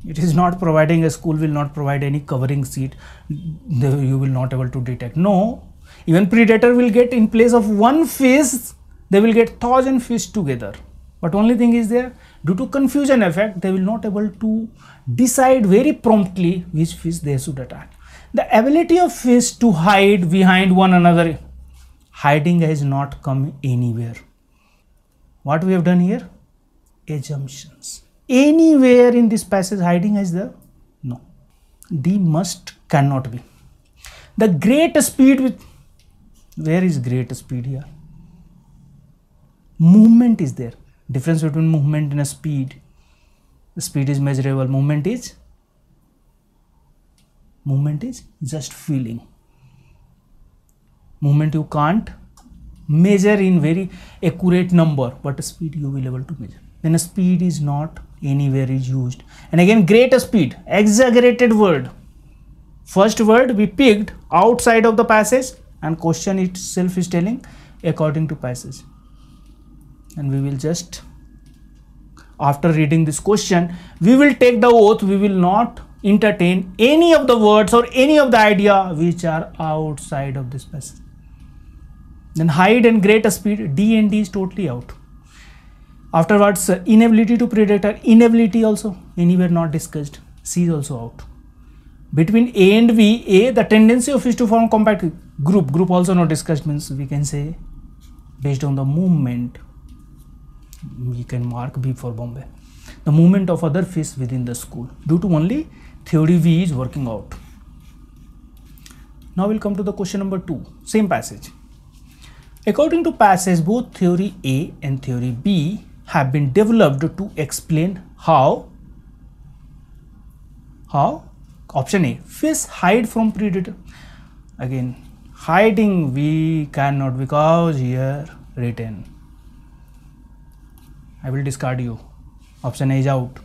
It is not providing, a school will not provide any covering sheet, you will not able to detect. No, even predator will get, in place of one fish, they will get thousand fish together. But only thing is there, Due to confusion effect, they will not able to decide very promptly which fish they should attack. The ability of fish to hide behind one another, hiding has not come anywhere. What we have done here? Assumptions. Anywhere in this passage hiding is there? No. The must cannot be. The great speed with, where is great speed here? Movement is there. Difference between movement and speed. The speed is measurable. Movement is? Movement is just feeling. Movement you can't measure in very accurate number, but speed you will able to measure. Then speed is not anywhere is used. And again great speed, exaggerated word. First word we picked outside of the passage and question itself is telling according to passage. And we will just, after reading this question, we will take the oath, we will not entertain any of the words or any of the idea which are outside of this passage. Then hide and great speed, D and D is totally out. Afterwards, inability to predator, inability also anywhere not discussed, C is also out. Between A and B, A, the tendency of fish to form compact group, group also not discussed, means we can say based on the movement, we can mark B for Bombay. The movement of other fish within the school, due to only theory V is working out. Now we'll come to the question number two, same passage. According to passage, both theory A and theory B have been developed to explain how, how, option A, fish hide from predator. Again, hiding we cannot because here written. I will discard you. Option A is out.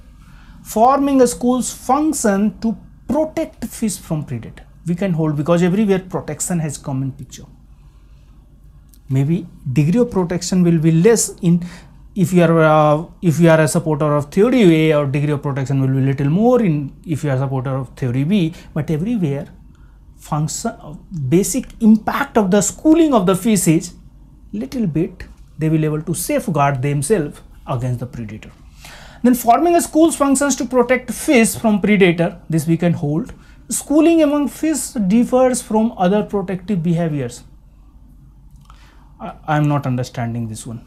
Forming a school's function to protect fish from predator. We can hold because everywhere protection has come in picture. Maybe degree of protection will be less in if you are uh, if you are a supporter of theory A, or degree of protection will be little more in if you are a supporter of theory B, but everywhere function basic impact of the schooling of the fish is little bit they will be able to safeguard themselves against the predator. Then forming a school's functions to protect fish from predator, this we can hold. Schooling among fish differs from other protective behaviors. I am not understanding this one.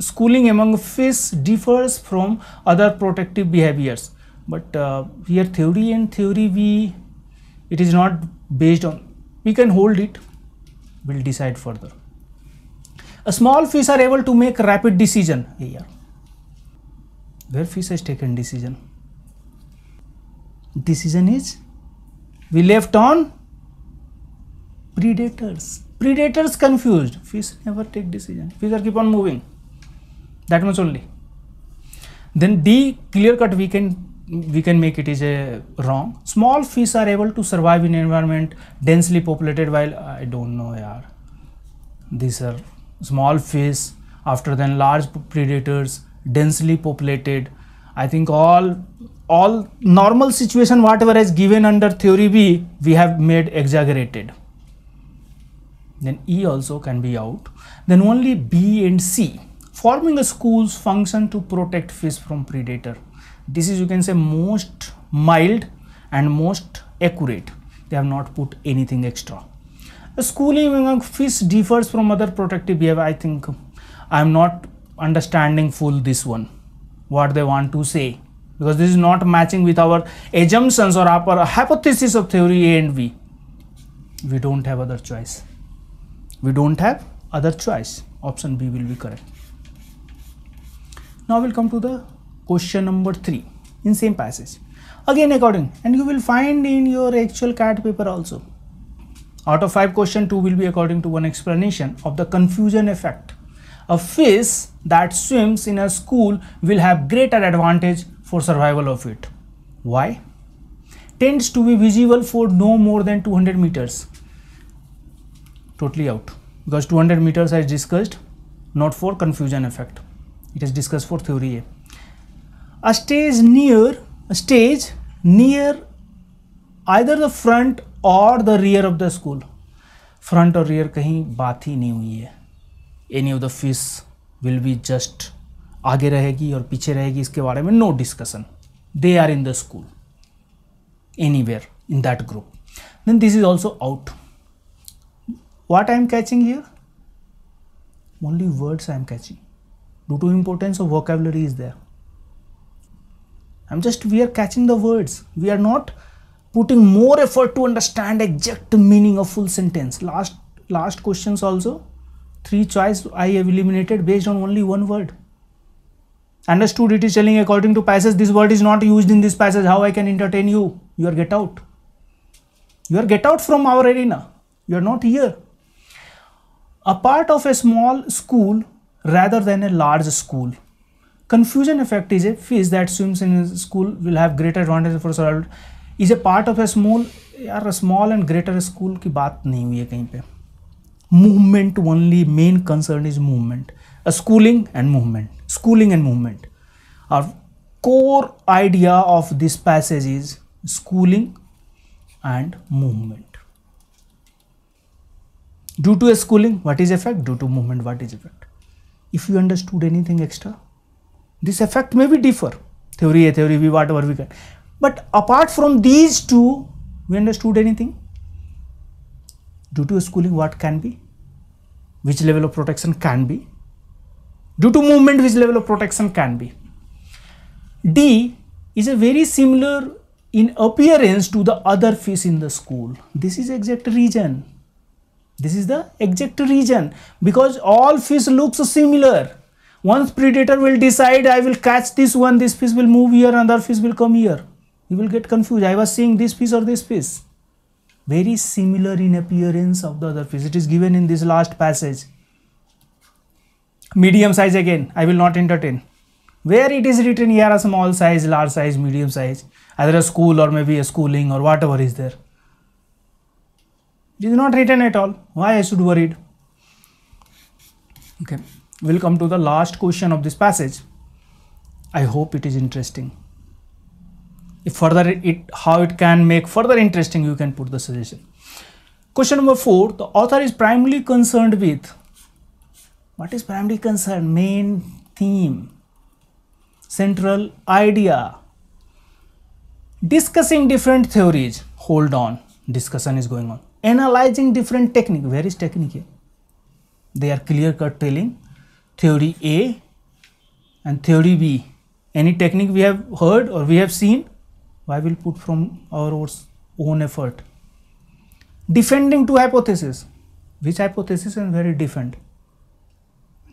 Schooling among fish differs from other protective behaviors, but uh, here theory and theory B, it is not based on, we can hold it, we will decide further. A small fish are able to make rapid decision here, where fish has taken decision. Decision is, we left on predators. Predators confused, fish never take decision, fish are keep on moving, that much only. Then D, clear cut we can we can make it is a wrong. Small fish are able to survive in environment densely populated while, I don't know yaar, these are small fish, after then large predators, densely populated. I think all all normal situation whatever is given under theory B, we have made exaggerated. Then E also can be out. Then only B and C, forming a school's function to protect fish from predator. This is you can say most mild and most accurate. They have not put anything extra. A schooling among fish differs from other protective behavior. I think I am not understanding full this one, what they want to say, because this is not matching with our assumptions or our hypothesis of theory A and B. We don't have other choice. We don't have other choice. Option B will be correct. Now we'll come to the question number three in same passage. Again according, and you will find in your actual CAT paper also. Out of five question, two will be according to one explanation of the confusion effect. A fish that swims in a school will have greater advantage for survival of it. Why? Tends to be visible for no more than two hundred meters. Totally out, because two hundred meters I discussed not for confusion effect, it is discussed for theory A. A stage near, a stage near either the front or the rear of the school. Front or rear कहीं बात ही नहीं हुई है. Any of the fish will be just आगे रहेगी और पीछे रहेगी, इसके बारे में no discussion. They are in the school anywhere in that group. Then this is also out. what I am catching here? Only words I am catching. Due to importance of vocabulary is there. I am just, we are catching the words. We are not putting more effort to understand exact meaning of full sentence. Last last questions also, three choice I have eliminated based on only one word. Understood? It is telling according to passage this word is not used in this passage. How I can entertain you? You are get out. You are get out from our arena. You are not here. A part of a small school rather than a large school. Confusion effect is a fish that swims in a school will have greater advantage for survival. Is a part of a small, यार a small and greater school की बात नहीं हुई है कहीं पे. Movement only, main concern is movement. A schooling and movement. Schooling and movement. Our core idea of this passage is schooling and movement. Due to a schooling, what is effect? Due to movement, what is effect? If you understood anything extra, this effect may be differ. Theory A, theory B, whatever we can. But apart from these two, we understood anything? Due to a schooling, what can be? Which level of protection can be? Due to movement, which level of protection can be? D is a very similar in appearance to the other fish in the school. This is exact region. This is the exact region because all fish looks similar. Once predator will decide I will catch this one, this fish will move here, another fish will come here. You will get confused. I was seeing this fish or this fish. Very similar in appearance of the other fish. It is given in this last passage. Medium size again. I will not entertain. Where it is written here a small size, large size, medium size, either a school or maybe a schooling or whatever is there. It is not written at all. Why I should worried? Okay, we'll come to the last question of this passage. I hope it is interesting. If further it how it can make further interesting, you can put the suggestion. Question number four. The author is primarily concerned with. What is primarily concerned? Main theme, central idea. Discussing different theories. Hold on. Discussion is going on. Analyzing different technique. Where is technique here? They are clear cut telling theory A and theory B. Any technique we have heard or we have seen, why will put from our own effort? Defending two hypotheses. Which hypothesis and where it defend?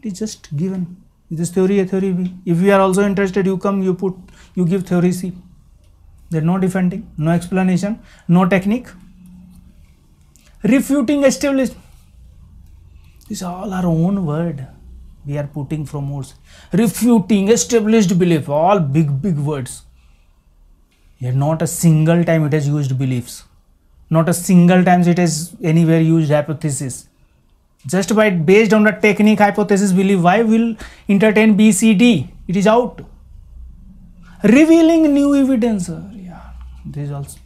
It is just given. It is theory A, theory B. If you are also interested, you come, you put, you give theory C. There is no defending, no explanation, no technique. Refuting established. These are all our own word. We are putting from words. Refuting established belief. All big big words. Here not a single time it has used beliefs. Not a single times it has anywhere used hypothesis. Just by based on the technique hypothesis belief. Why will entertain B C D? It is out. Revealing new evidence. Yeah, this also.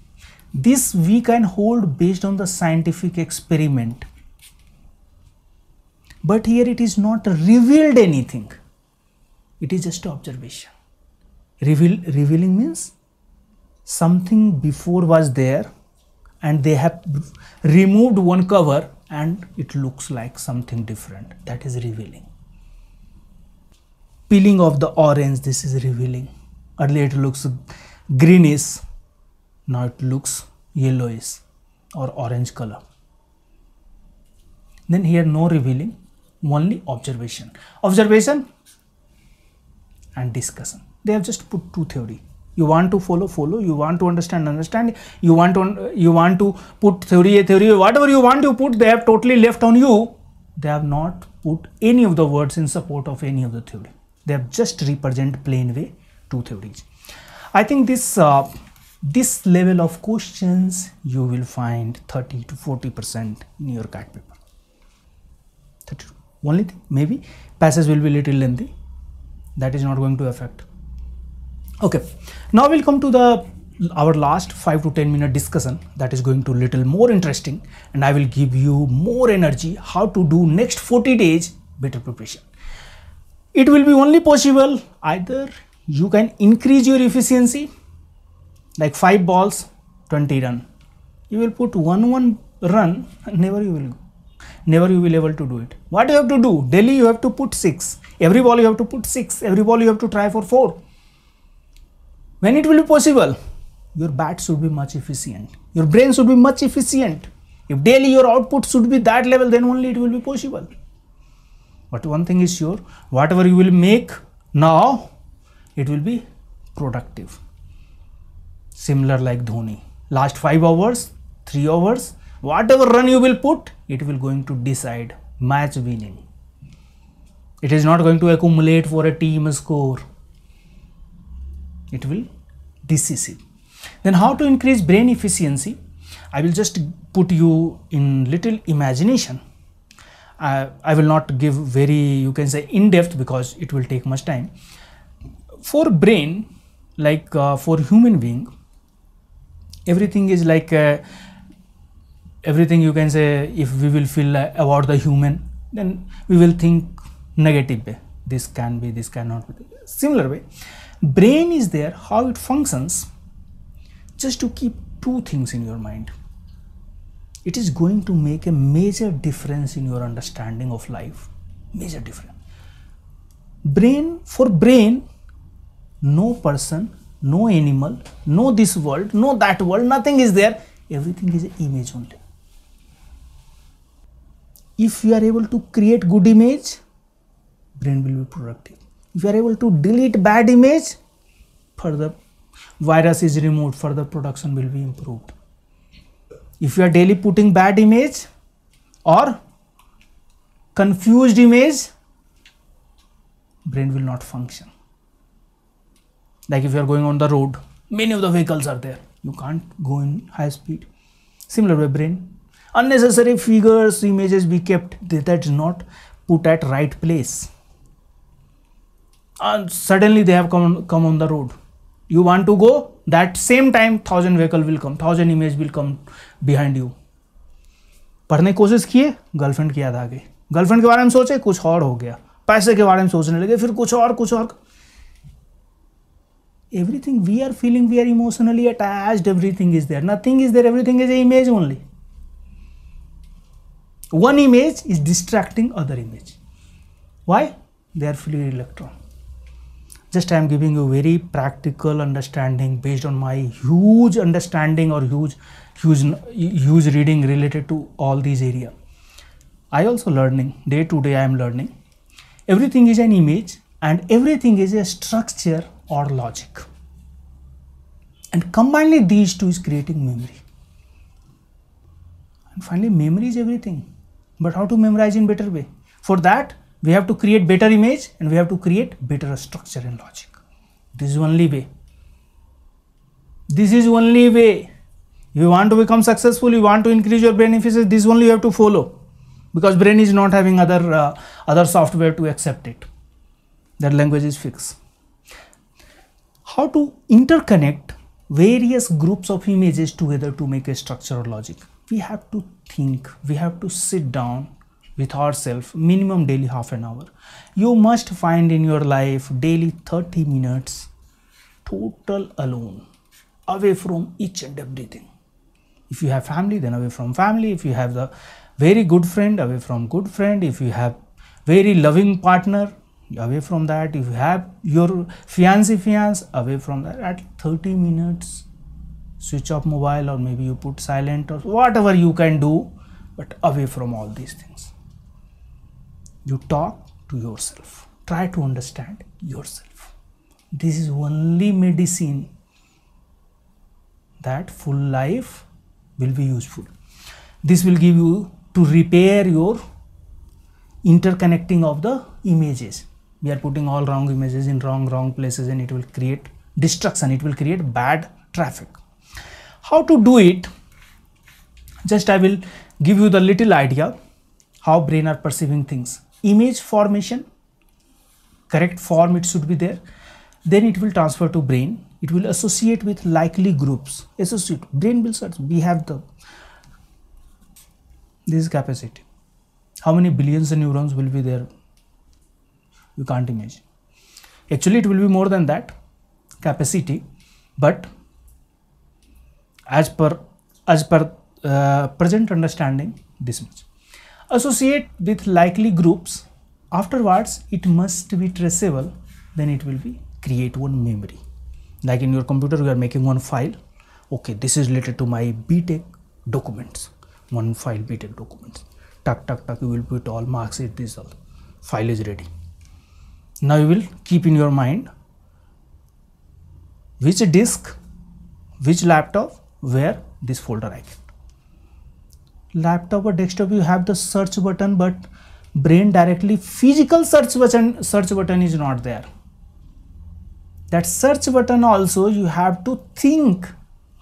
This we can hold based on the scientific experiment, but here it is not revealed anything. It is just observation. Reveal, revealing means something before was there and they have removed one cover and it looks like something different. That is revealing. Peeling of the orange, this is revealing. Earlier it looks greenish. Now it looks yellowish or orange color. Then here no revealing, only observation. Observation and discussion. They have just put two theory. You want to follow, follow. You want to understand, understand. You want to, you want to put theory A, theory B. Whatever you want to put, they have totally left on you. They have not put any of the words in support of any of the theory. They have just represent plain way two theories. I think this... Uh, This level of questions you will find thirty to forty percent in your C A T paper. That only thing, maybe passage will be little lengthy. That is not going to affect. Okay, now we'll come to the our last five to ten minute discussion that is going to little more interesting, and I will give you more energy how to do next forty days better preparation. it will be only possible either you can increase your efficiency like five balls twenty run, you will put one one run and never you will never you will able to do it. What you have to do daily, you have to put six, every ball you have to put six, every ball you have to try for four. When it will be possible, your bat should be much efficient, your brain should be much efficient. If daily your output should be that level, then only it will be possible. But one thing is sure, whatever you will make now, it will be productive. Similar like Dhoni, last five hours, three hours, whatever run you will put, it will going to decide match winning. It is not going to accumulate for a team score. It will decisive. Then how to increase brain efficiency? I will just put you in little imagination. Uh, I will not give very, you can say, in depth, because it will take much time. For brain, like uh, for human being, everything is like uh, everything, you can say, if we will feel uh, about the human, then we will think negative way. This can be, this cannot be. Similar way, brain is there, how it functions, just to keep two things in your mind. It is going to make a major difference in your understanding of life. Major difference. Brain, for brain, no person, no animal, no this world, no that world, nothing is there. Everything is an image only. If you are able to create good image, brain will be productive. If you are able to delete bad image, further virus is removed, further production will be improved. If you are daily putting bad image or confused image, brain will not function. Like if you are going on the road, many of the vehicles are there, you can't go in high speed. Similar way brain, unnecessary figures, images be kept, that is not put at right place. And suddenly they have come, come on the road. You want to go, that same time thousand vehicle will come, thousand image will come behind you. पढ़ने की कोशिश किए, girlfriend की याद आ गई, girlfriend के बारे में सोचे, कुछ और हो गया, पैसे के बारे में सोचने लगे, फिर कुछ और कुछ और everything we are feeling, we are emotionally attached, everything is there, nothing is there, everything is an image only. One image is distracting other image. Why? They are free electron. Just I am giving you very practical understanding based on my huge understanding or huge, huge, huge reading related to all these area. I also learning, day to day I am learning. Everything is an image and everything is a structure or logic. And combinedly these two is creating memory. And finally memory is everything. But how to memorize in better way? For that, we have to create better image and we have to create better structure and logic. This is only way. This is only way. If you want to become successful, you want to increase your brain efficiency, this only you have to follow, because brain is not having other uh, other software to accept it. That language is fixed. How to interconnect various groups of images together to make a structure or logic? We have to think. We have to sit down with ourselves, minimum daily half an hour. You must find in your life daily thirty minutes total alone, away from each and everything. If you have family, then away from family. If you have the very good friend, away from good friend. If you have very loving partner, away from that. If you have your fiance, fiance, away from that. At thirty minutes, switch off mobile, or maybe you put silent, or whatever you can do, but away from all these things. You talk to yourself, try to understand yourself. This is only medicine that full life will be useful. This will give you to repair your interconnecting of the images. We are putting all wrong images in wrong, wrong places, and it will create destruction, it will create bad traffic. How to do it? Just I will give you the little idea how brain are perceiving things. Image formation, correct form it should be there, then it will transfer to brain, it will associate with likely groups, associate, brain will search, we have the, this capacity. How many billions of neurons will be there? you can't imagine. Actually, it will be more than that capacity, but as per as per uh, present understanding, this much. Associate with likely groups. Afterwards, it must be traceable. Then it will be create one memory. Like in your computer, you are making one file. Okay, this is related to my B Tech documents. One file B Tech documents. Tuck, tuck, tuck. You will put all marks. It is all. File is ready. Now you will keep in your mind which disk, which laptop, where this folder I get. Laptop or desktop, you have the search button, but brain directly physical search button search button is not there. That search button also you have to think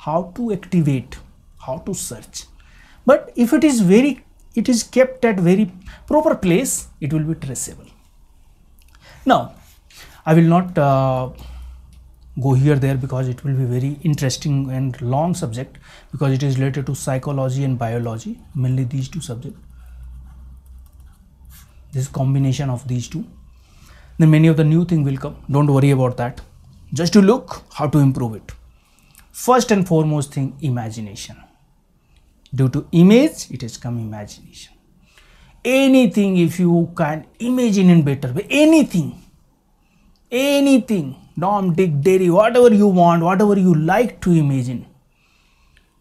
how to activate, how to search. But if it is very, it is kept at very proper place, it will be traceable. Now, I will not uh, go here there because it will be very interesting and long subject, because it is related to psychology and biology, mainly these two subjects. This combination of these two, then many of the new thing will come. Don't worry about that. Just to look how to improve it. First and foremost thing, imagination. Due to image, it has come imagination. Anything if you can imagine in better way, anything, anything, nom, dick, dairy, whatever you want, whatever you like to imagine,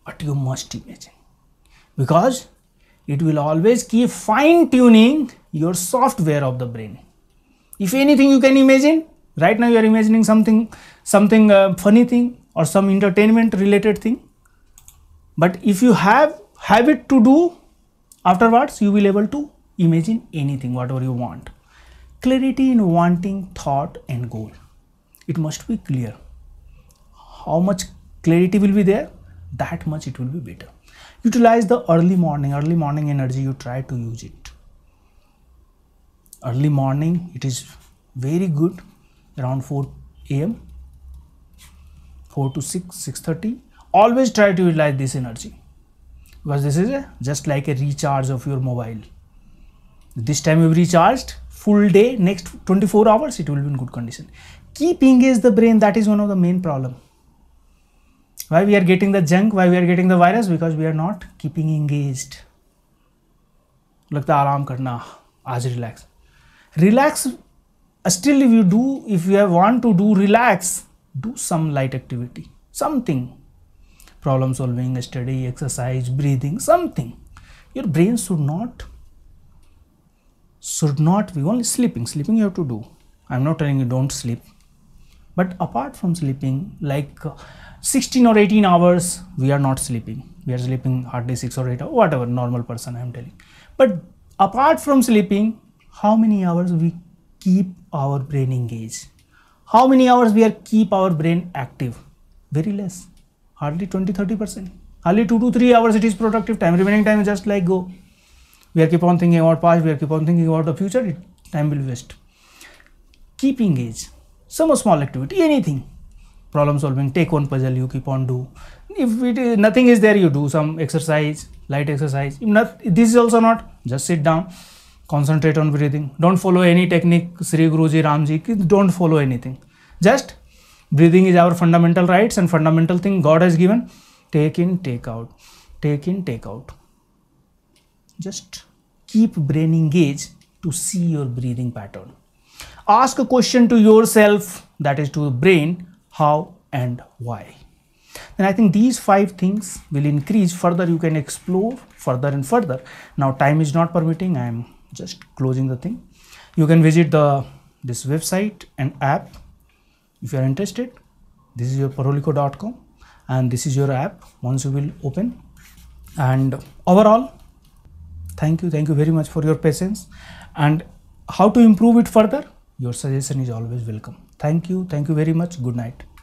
but you must imagine, because it will always keep fine-tuning your software of the brain. If anything you can imagine, right now you are imagining something, something uh, funny thing or some entertainment related thing. But if you have habit to do, afterwards you will be able to imagine anything, whatever you want. Clarity in wanting thought and goal. It must be clear. How much clarity will be there, that much it will be better. Utilize the early morning, early morning energy, you try to use it. Early morning, it is very good, around four A M, four to six, six thirty. Always try to utilize this energy, because this is a, just like a recharge of your mobile. This time you've recharged full day, next twenty-four hours, it will be in good condition. Keep engaged the brain, that is one of the main problem. Why we are getting the junk, why we are getting the virus? Because we are not keeping engaged. Like the aram karna, aaj relax. Relax, still if you do, if you want to do relax, do some light activity, something. Problem solving, study, exercise, breathing, something. Your brain should not, should not be only sleeping. Sleeping you have to do. I'm not telling you don't sleep. But apart from sleeping, like sixteen or eighteen hours, we are not sleeping. We are sleeping hardly six or eight hours, whatever normal person I am telling. But apart from sleeping, how many hours we keep our brain engaged? How many hours we are keep our brain active? Very less, hardly twenty to thirty percent. Hardly two to three hours it is productive time. Remaining time is just like go. We are keep on thinking about past, we are keep on thinking about the future, it, time will waste. Keep engaged. Some small activity, anything. Problem solving, take one puzzle, you keep on do. If it is, nothing is there, you do some exercise, light exercise. If not, this is also not, just sit down, concentrate on breathing. Don't follow any technique, Sri Guruji, Ramji, don't follow anything. Just breathing is our fundamental rights and fundamental thing God has given. Take in, take out, take in, take out. Just keep brain engaged to see your breathing pattern. Ask a question to yourself, that is to the brain, how and why. And I think these five things will increase further. You can explore further and further. Now time is not permitting. I am just closing the thing. You can visit the this website and app if you are interested. This is your padholeekho dot com and this is your app. Once you will open, and overall, thank you. Thank you very much for your patience, and how to improve it further. Your suggestion is always welcome. Thank you. Thank you very much. Good night.